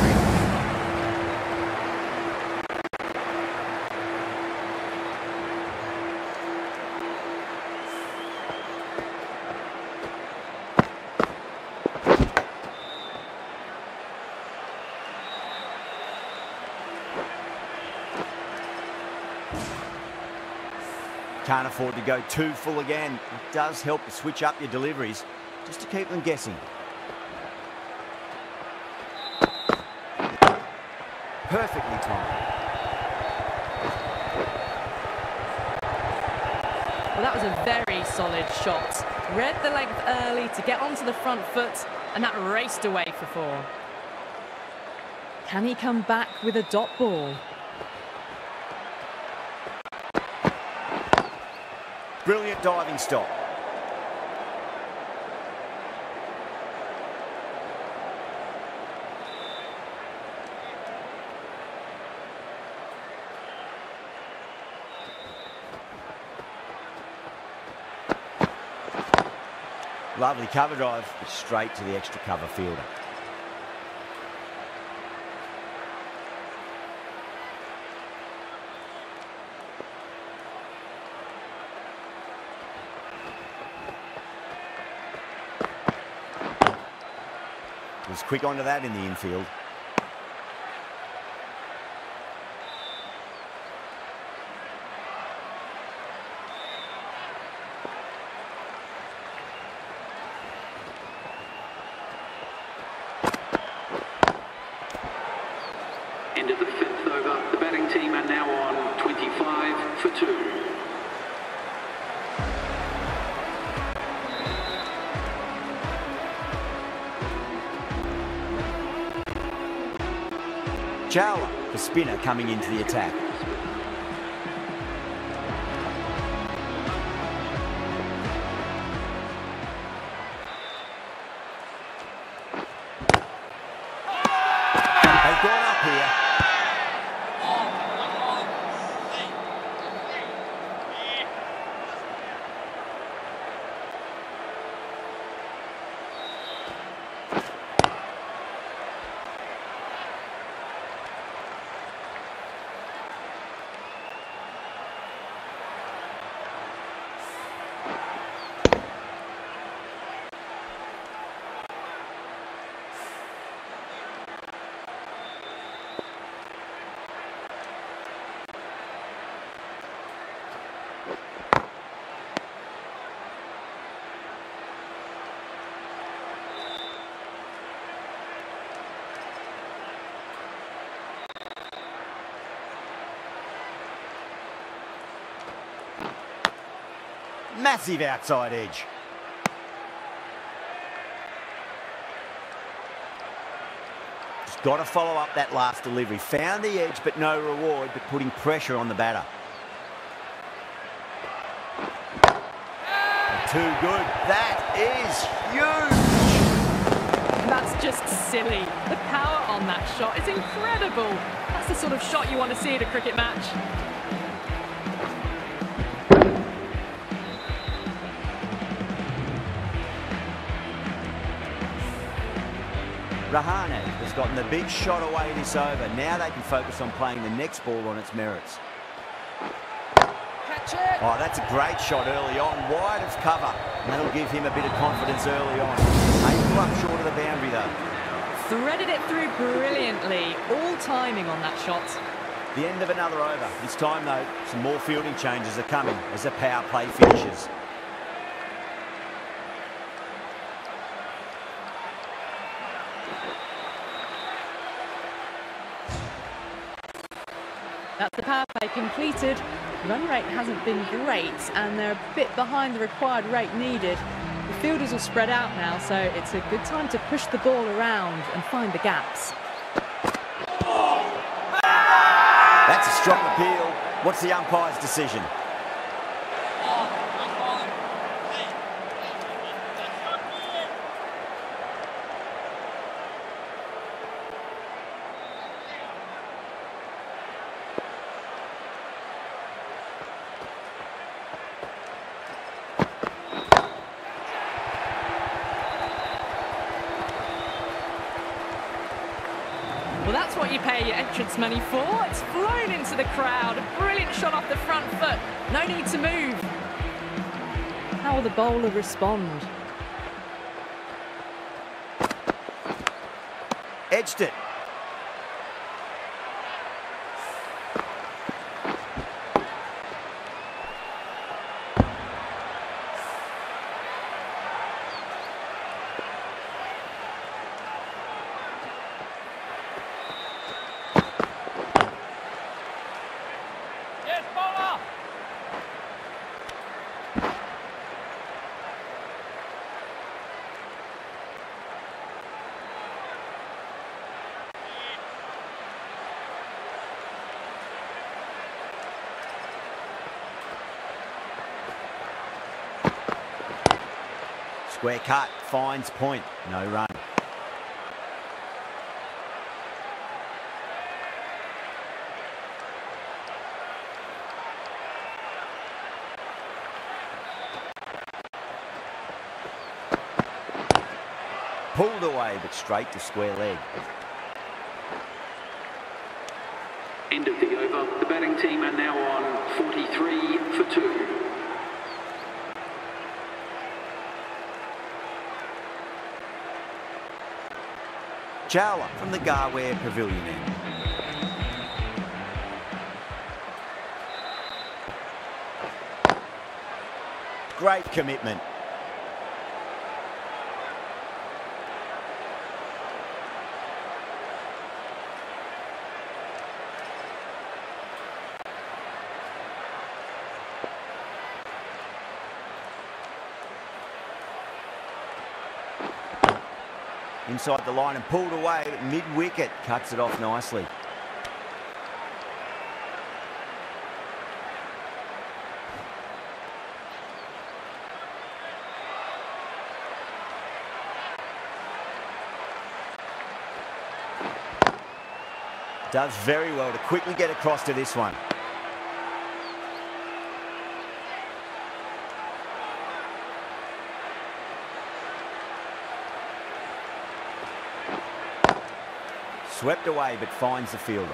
Can't afford to go too full again. It does help to switch up your deliveries just to keep them guessing. Perfectly timed. Well, that was a very solid shot. Read the length early to get onto the front foot, and that raced away for four. Can he come back with a dot ball? Brilliant diving stop. Lovely cover drive, straight to the extra cover fielder. Was quick onto that in the infield. End of the fifth over. The batting team are now on twenty-five for two. Chawla, the spinner, coming into the attack. They've gone up here. Massive outside edge. Just got to follow up that last delivery. Found the edge, but no reward, but putting pressure on the batter. Too good. That is huge. That's just silly. The power on that shot is incredible. That's the sort of shot you want to see at a cricket match. Rahane has gotten the big shot away this over. Now they can focus on playing the next ball on its merits. Catch it. Oh, that's a great shot early on, wide of cover. That'll give him a bit of confidence early on. Eight club short of the boundary though. Threaded it through brilliantly. All timing on that shot. The end of another over. This time though, some more fielding changes are coming as the power play finishes. That's the power play completed. Run rate hasn't been great and they're a bit behind the required rate needed. The fielders will spread out now, so it's a good time to push the ball around and find the gaps. That's a strong appeal. What's the umpire's decision? What you pay your entrance money for. It's flown into the crowd. A brilliant shot off the front foot. No need to move. How will the bowler respond? Edged it. Square cut, finds point, no run. pulled away, but straight to square leg. End of the over. The batting team are now on forty-three for two. Chawla from the Garware Pavilion end. Great commitment. Inside the line and pulled away mid-wicket, cuts it off nicely. Does very well to quickly get across to this one. Swept away, but finds the fielder.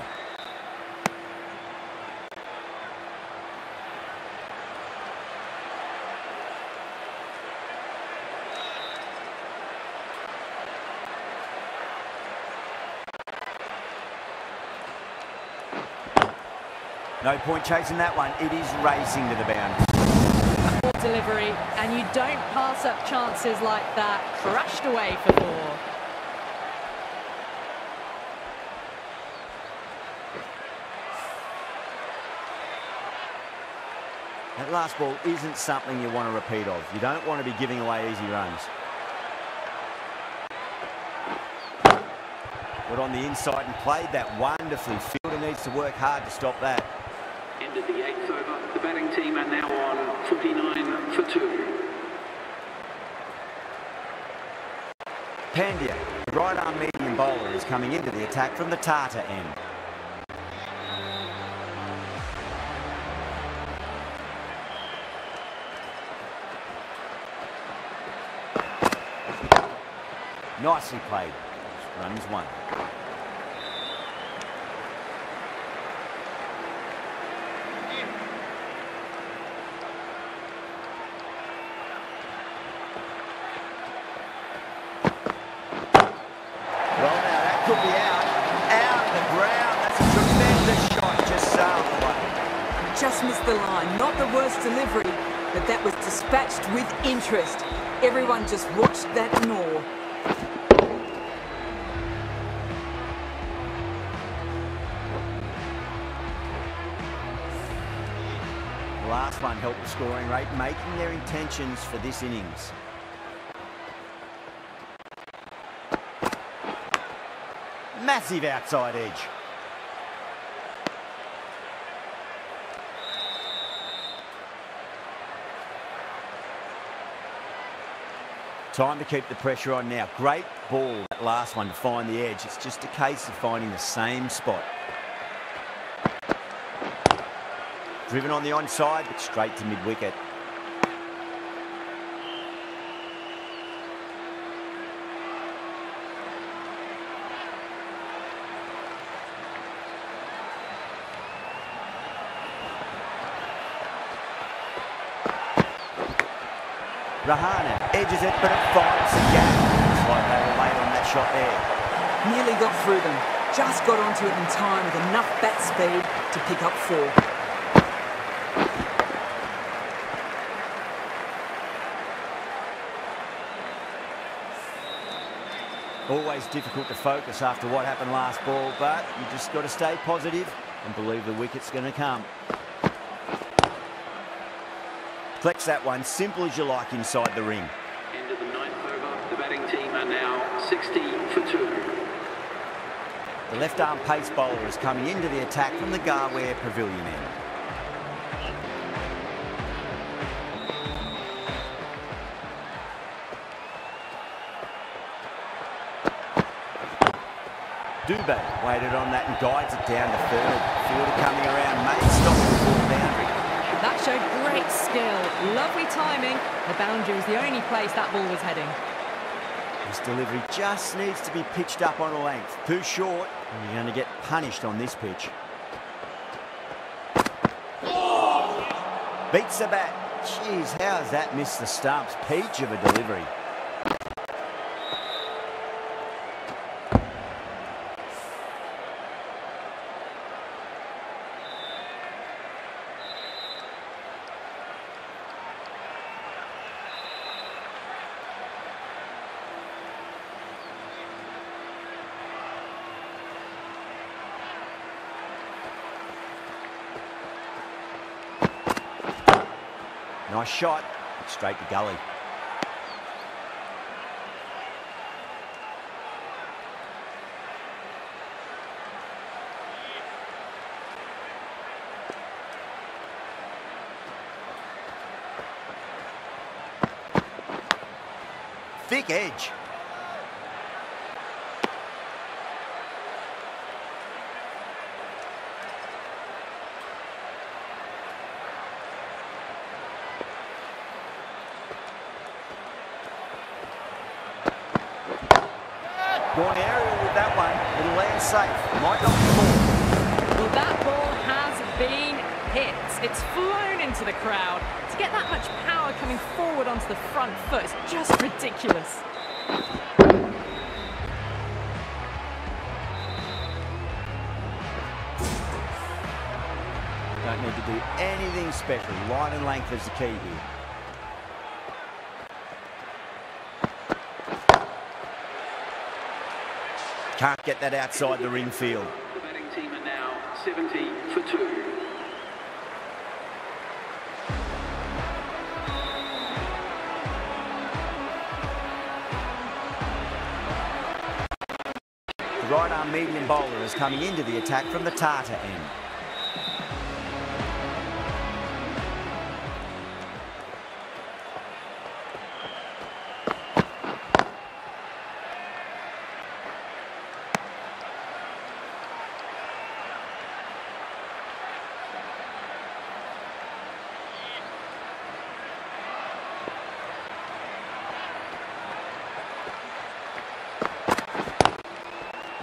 No point chasing that one. It is racing to the boundary. Poor delivery, and you don't pass up chances like that. Crashed away for four. That last ball isn't something you want to repeat of. You don't want to be giving away easy runs. But on the inside and played that wonderfully. Fielder needs to work hard to stop that. End of the eighth over. The batting team are now on forty-nine for two. Pandya, the right-arm medium bowler, is coming into the attack from the Tata end. Nicely played. Runs one. Well, now that could be out. Out of the ground. That's a tremendous shot. Just sailed away. Just missed the line. Not the worst delivery, but that was dispatched with interest. Everyone just watched that in awe. Last one helped the scoring rate, making their intentions for this innings. Massive outside edge. Time to keep the pressure on now. Great ball, that last one, to find the edge. It's just a case of finding the same spot. Driven on the onside, but straight to mid-wicket. Rahane edges it, but it fires again. It's like they were late on that shot there. Nearly got through them. Just got onto it in time with enough bat speed to pick up four. Always difficult to focus after what happened last ball, but you just got to stay positive and believe the wicket's going to come. Flex that one, simple as you like, inside the ring. End of the ninth over, the batting team are now sixty for two. The left-arm pace bowler is coming into the attack from the Garware Pavilion end. Dubé waited on that and guides it down to third. Fielder coming around, may stop the full boundary. That showed great skill, lovely timing. The boundary was the only place that ball was heading. His delivery just needs to be pitched up on a length. Too short, and you're going to get punished on this pitch. Oh! Beats the bat. Jeez, how's that missed the stumps? Peach of a delivery. Nice shot, straight to gully. Thick edge. Going aerial with that one, it'll land safe. Might not be full. Well, that ball has been hit. It's flown into the crowd. To get that much power coming forward onto the front foot is just ridiculous. Don't need to do anything special. Line and length is the key here. Can't get that outside the ring field. The batting team are now seventy for two. The right arm medium bowler is coming into the attack from the Tata end.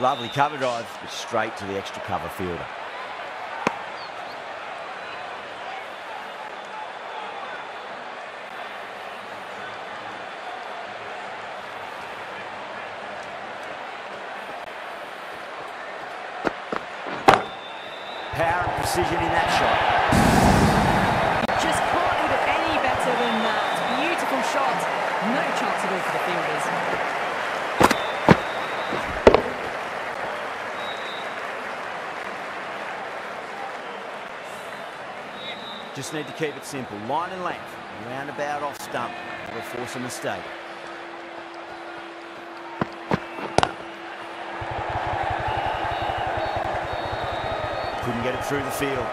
Lovely cover drive, but straight to the extra cover fielder. Power and precision in that shot. Just can't hit it any better than that. Beautiful shot. No chance at all for the fielders. Just need to keep it simple. Line and length. Roundabout off stump. That'll force a mistake. Couldn't get it through the field.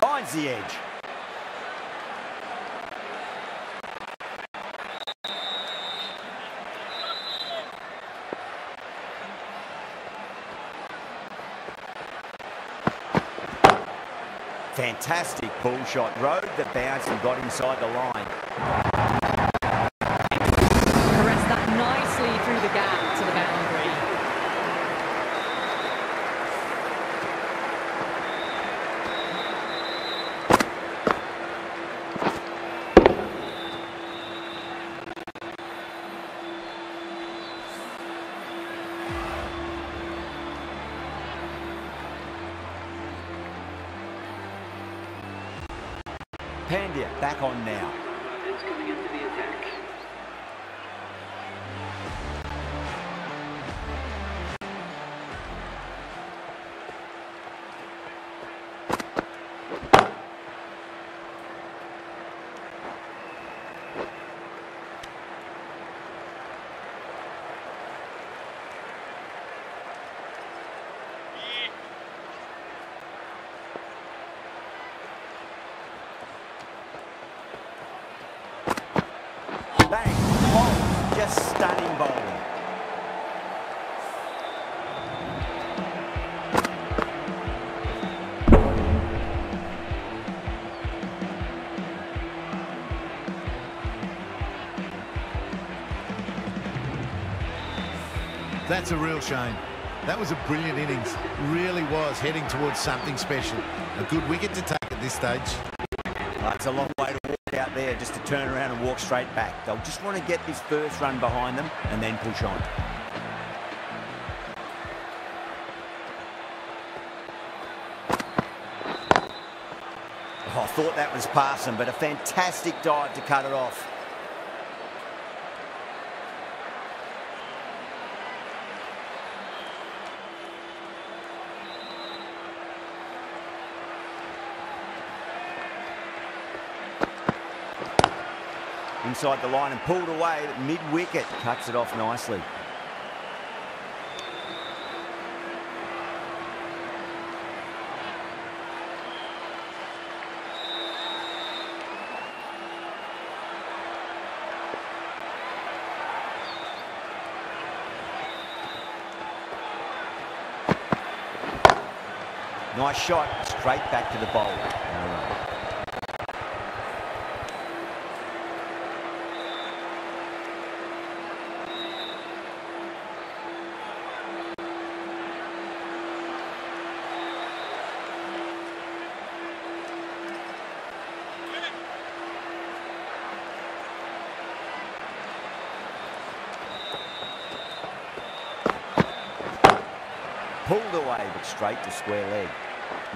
Finds the edge. Fantastic ball shot. Rode the bounce and got inside the line. Caressed that nicely through the gap to the Pandya back on now. It's coming into the attack. Bang! Oh, just stunning bowling. That's a real shame. That was a brilliant innings. Really was heading towards something special. A good wicket to take at this stage. Well, it's a long way to walk out there just to turn around and walk straight back. They'll just want to get this first run behind them and then push on. Oh, I thought that was past them, but a fantastic dive to cut it off. Inside the line and pulled away mid-wicket. Cuts it off nicely. Nice shot. Straight back to the bowler. All right. Pulled away, but straight to square leg.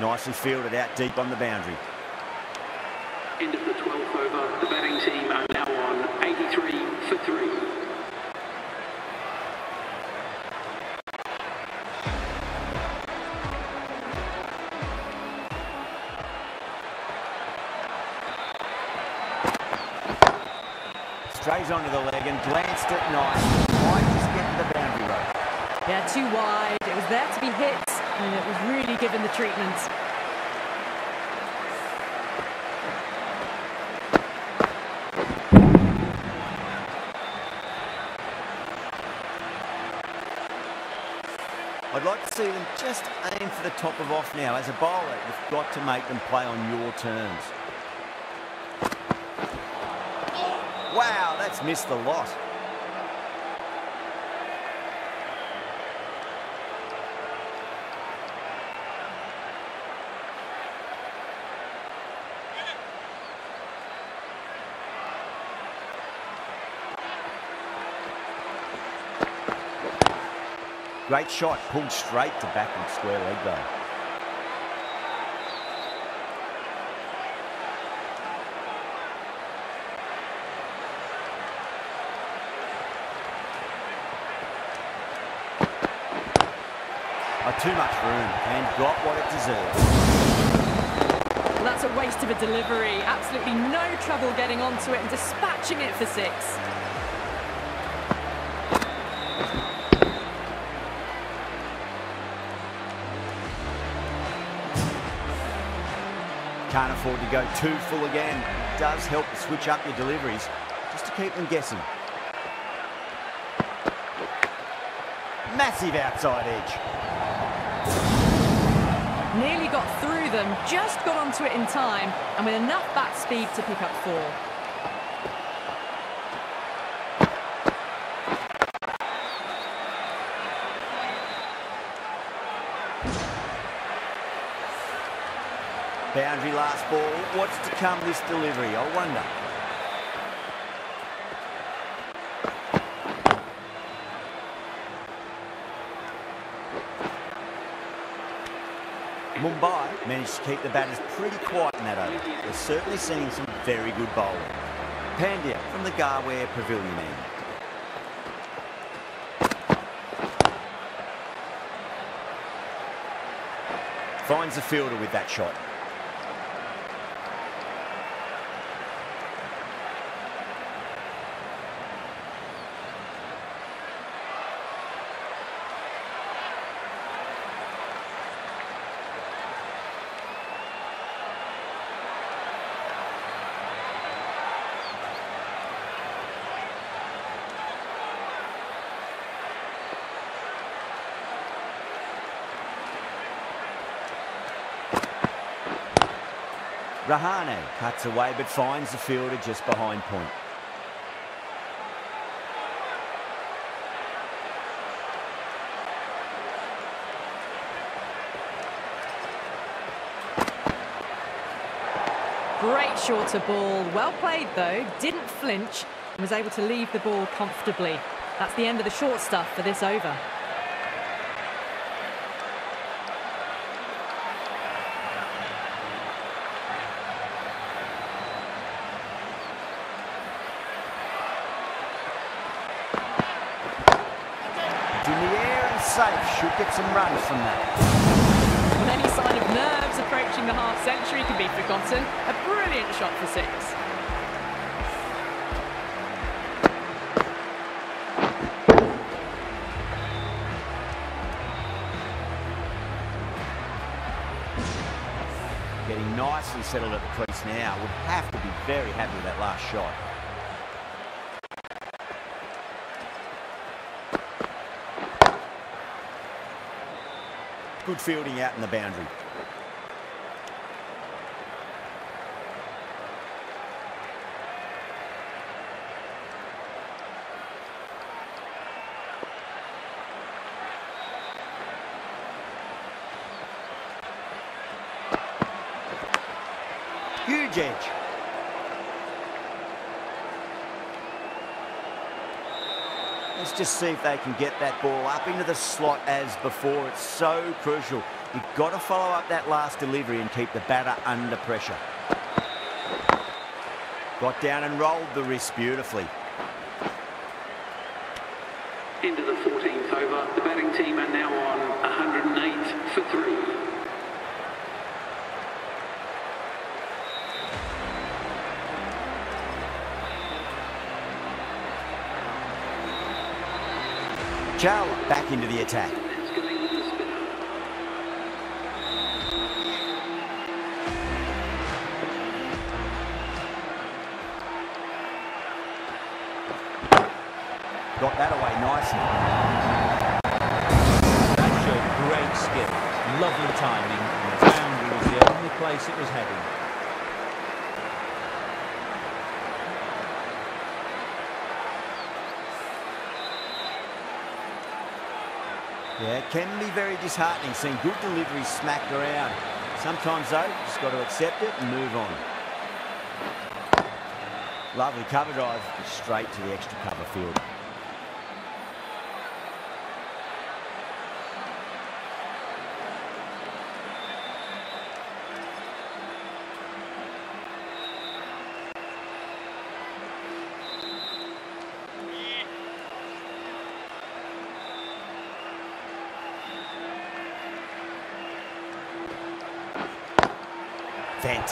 Nicely fielded out deep on the boundary. End of the twelfth over. The batting team are now on eighty-three for three. Strays onto the leg and glanced at nice. Might just get to the boundary rope. Yeah, too wide. It was there to be hit, and it was really given the treatment. I'd like to see them just aim for the top of off now. As a bowler, you've got to make them play on your terms. Wow, that's missed the lot. Great shot, pulled straight to back and square leg though. Oh, too much room, and got what it deserves. Well, that's a waste of a delivery. Absolutely no trouble getting onto it and dispatching it for six. Can't afford to go too full again. It does help to switch up your deliveries just to keep them guessing. Massive outside edge. Nearly got through them, just got onto it in time, and with enough bat speed to pick up four. Boundary last ball. What's to come this delivery, I wonder. Mumbai managed to keep the batters pretty quiet in that over. We're certainly seeing some very good bowling. Pandya from the Garware Pavilion end. Finds the fielder with that shot. Rahane cuts away but finds the fielder just behind point. Great shorter ball. Well played, though. Didn't flinch and was able to leave the ball comfortably. That's the end of the short stuff for this over. Safe, should get some runs from that. Well, any sign of nerves approaching the half century can be forgotten. A brilliant shot for six. Getting nicely settled at the crease now. Would have to be very happy with that last shot. Good fielding out in the boundary. Huge edge. Let's just see if they can get that ball up into the slot as before. It's so crucial. You've got to follow up that last delivery and keep the batter under pressure. Got down and rolled the wrist beautifully. Into the fourteenth over. The batting team are now on one hundred and eight for three. Back into the attack. Got that away nicely. That showed great skill. Lovely timing. And the boundary was the only place it was heading. Yeah, it can be very disheartening seeing good deliveries smacked around. Sometimes, though, you've just got to accept it and move on. Lovely cover drive, straight to the extra cover field.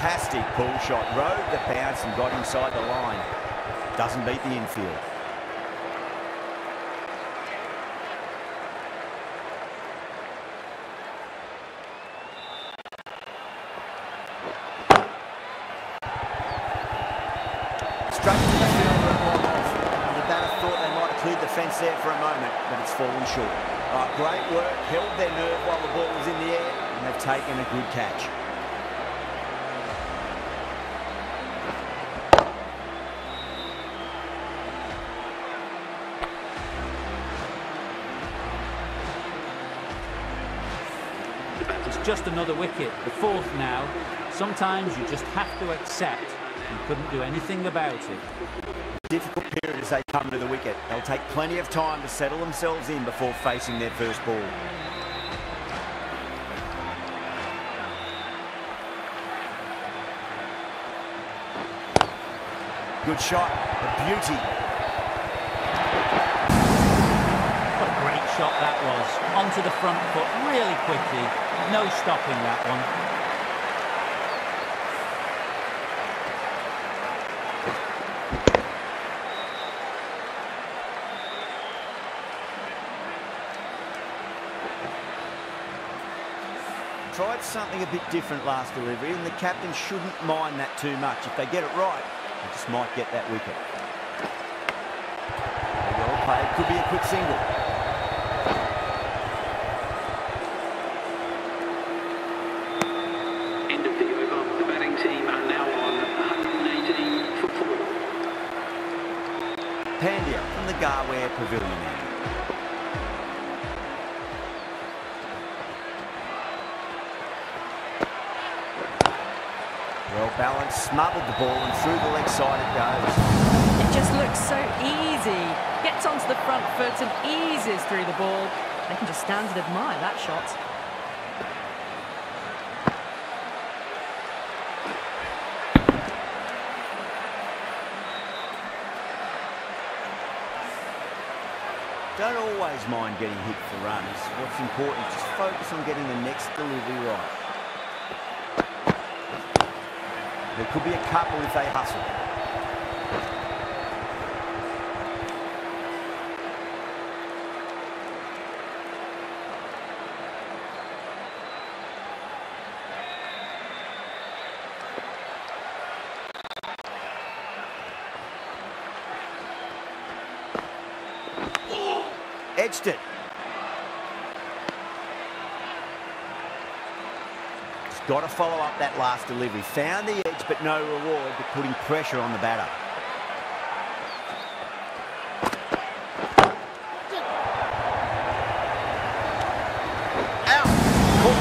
Fantastic ball shot, rode the bounce and got inside the line. Doesn't beat the infield. Struck to the field and the batter thought they might have cleared the fence there for a moment, but it's fallen short. All right, great work, held their nerve while the ball was in the air, and they've taken a good catch. Just another wicket, the fourth now. Sometimes you just have to accept you couldn't do anything about it. Difficult period as they come to the wicket. They'll take plenty of time to settle themselves in before facing their first ball. Good shot, a beauty. What a great shot that was. Onto the front foot really quickly. No stopping that one. Tried something a bit different last delivery, and the captain shouldn't mind that too much. If they get it right, they just might get that wicket. Well played, could be a quick single. Pandya from the Garware Pavilion. Well balanced, smothered the ball, and through the leg side it goes. It just looks so easy. Gets onto the front foot and eases through the ball. They can just stand and admire that shot. Don't always mind getting hit for runs. What's important is just focus on getting the next delivery right. There could be a couple if they hustle. Edged it. Just got to follow up that last delivery. Found the edge, but no reward, but putting pressure on the batter. Out. Caught.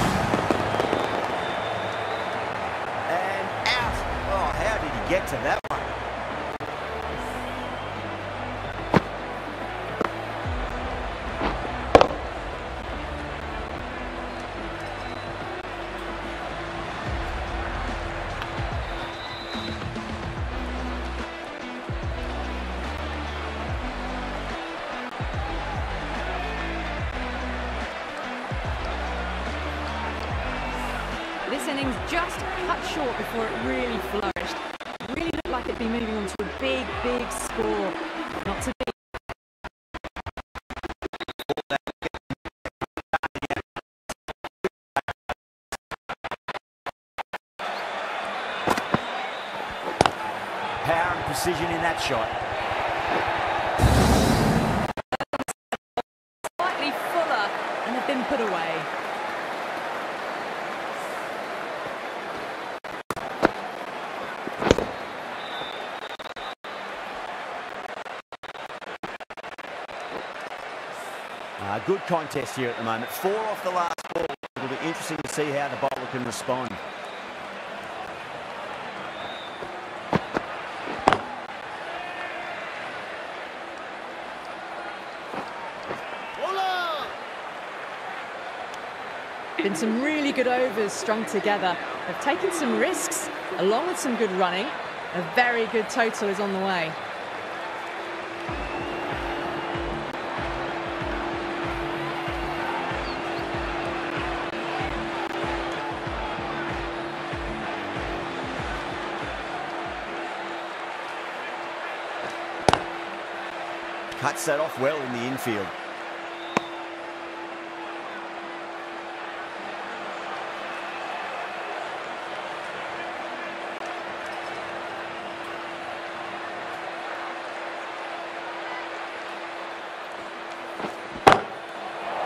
And out. Oh, how did he get to that one? Just cut short before it really flourished. It really looked like it'd be moving on to a big, big score. Not to be. Power and precision in that shot. Uh, good contest here at the moment. Four off the last ball. It'll be interesting to see how the bowler can respond. Been some really good overs strung together. They've taken some risks, along with some good running. A very good total is on the way. Cuts that off well in the infield.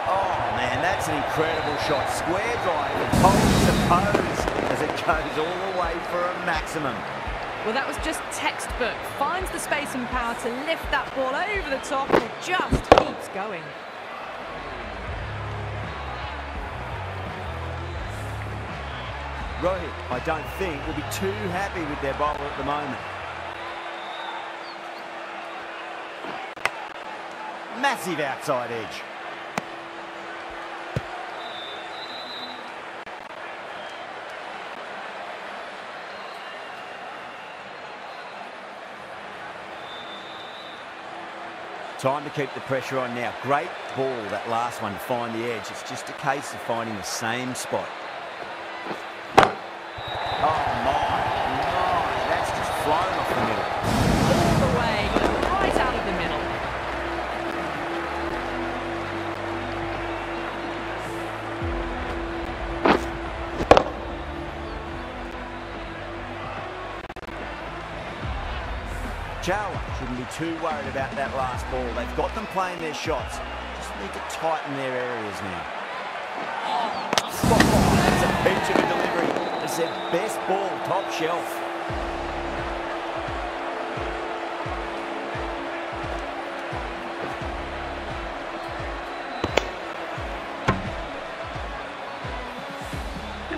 Oh man, that's an incredible shot. Square drive and holds the pose as it goes all the way for a maximum. Well, that was just textbook. Finds the space and power to lift that ball over the top, and it just keeps going. Rohit, I don't think, will be too happy with their bowler at the moment. Massive outside edge. Time to keep the pressure on now. Great ball, that last one, to find the edge. It's just a case of finding the same spot. Oh, my, my. That's just flown off the middle. All the way, right out of the middle. Chowla shouldn't be too worried about that last ball. They've got them playing their shots. Just need to tighten their areas now. Oh, that's a peach of a delivery. It's their best ball, top shelf.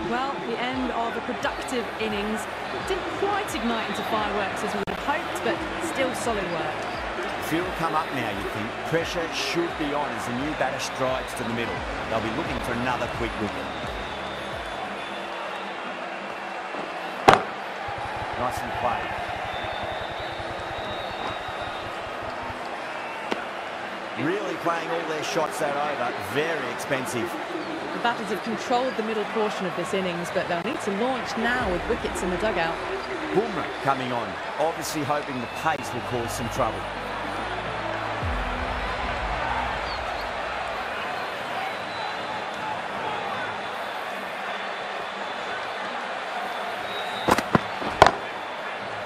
Well, the end of the productive innings. Didn't quite ignite into fireworks as we would have hoped, but still solid work. Fear will come up now, you think. Pressure should be on as the new batter strides to the middle. They'll be looking for another quick wicket. Nice and played. Really playing all their shots that over. Very expensive. The batters have controlled the middle portion of this innings, but they'll need to launch now with wickets in the dugout. Bumrah coming on, obviously hoping the pace will cause some trouble.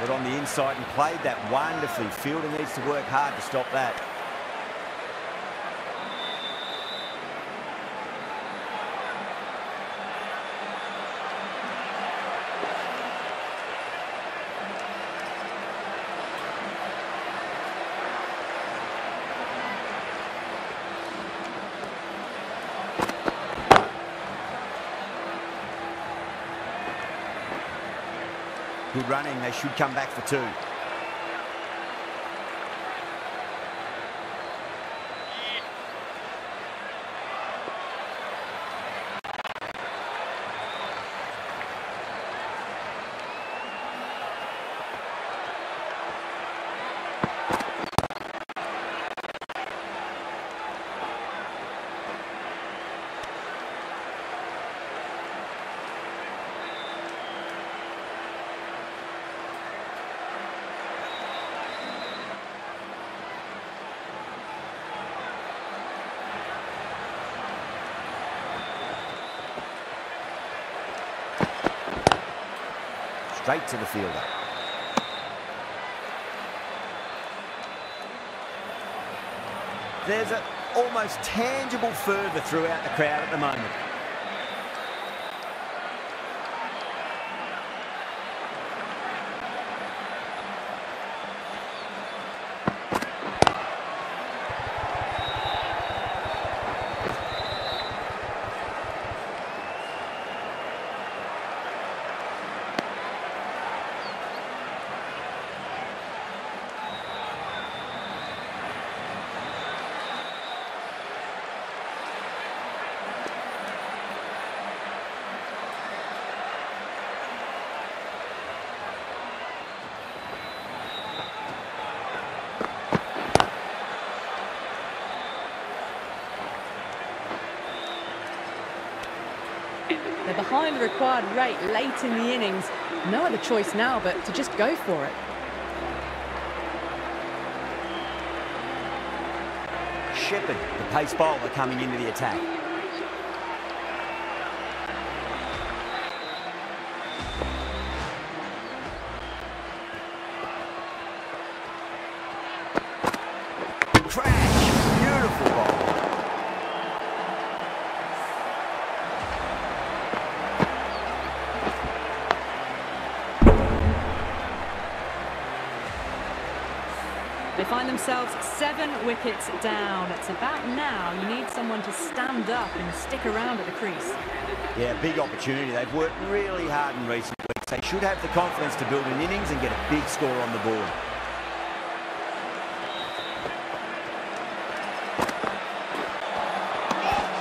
But on the inside and played that wonderfully. Fielder needs to work hard to stop that. Good running, they should come back for two. Straight to the fielder. There's an almost tangible fervour throughout the crowd at the moment. They're behind the required rate late in the innings. No other choice now but to just go for it. Shepard, the pace bowler, coming into the attack. Crash! Beautiful ball. Find themselves seven wickets down. It's about now. You need someone to stand up and stick around at the crease. Yeah, big opportunity. They've worked really hard in recent weeks. They should have the confidence to build an innings and get a big score on the board.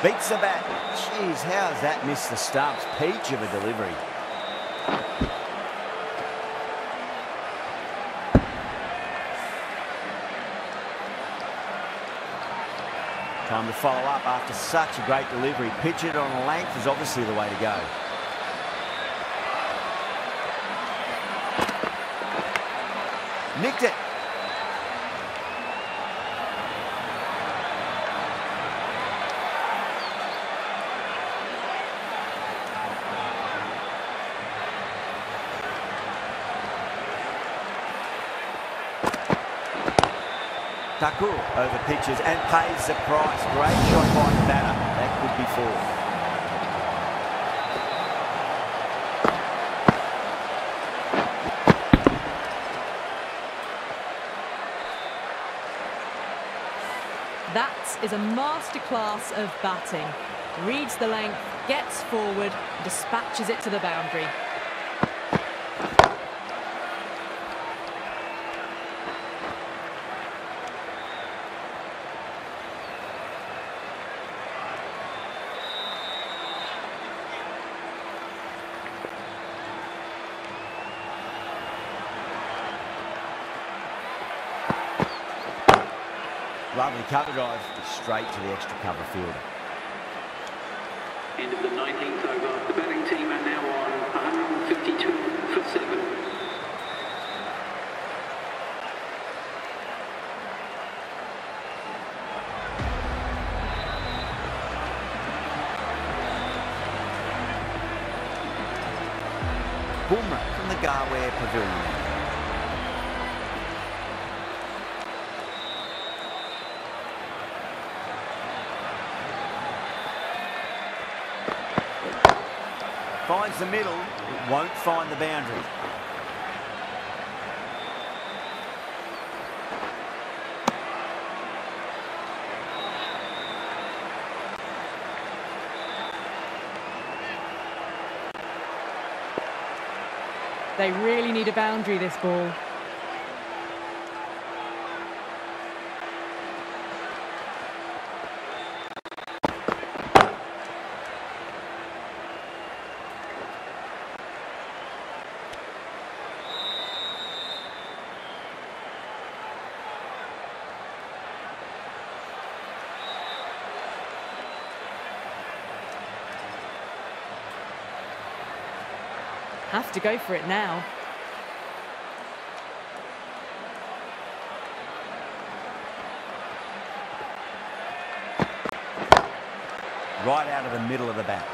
Beats the bat. Jeez, how's that missed the stumps? Peach of a delivery. Time to follow up after such a great delivery. Pitch it on length is obviously the way to go. Nicked it. Thakur over pitches and pays the price. Great shot by the batter. That could be four. That is a masterclass of batting. Reads the length, gets forward, dispatches it to the boundary. Lovely cover drive, straight to the extra cover fielder. End of the nineteenth over. The batting team are now on one fifty-two for seven. Bumrah from the Garware Pavilion. Finds the middle, it won't find the boundary. They really need a boundary, this ball. Have to go for it now. Right out of the middle of the bat.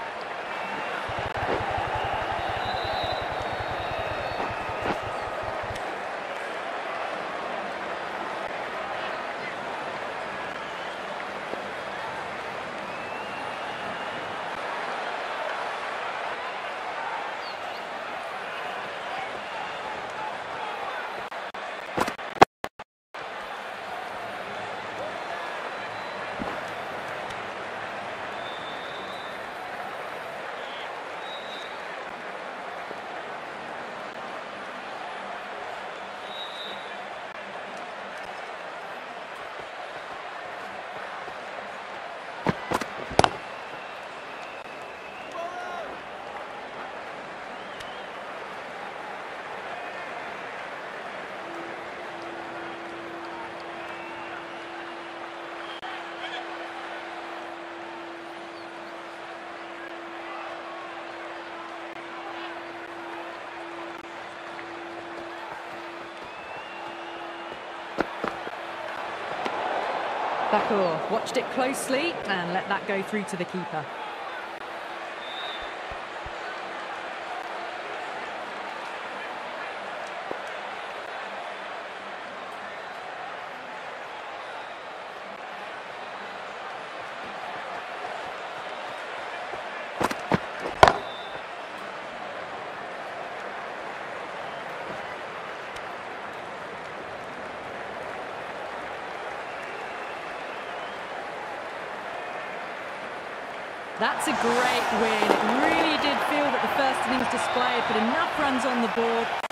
Thakur watched it closely and let that go through to the keeper. That's a great win. It really did feel that the first innings displayed, but enough runs on the board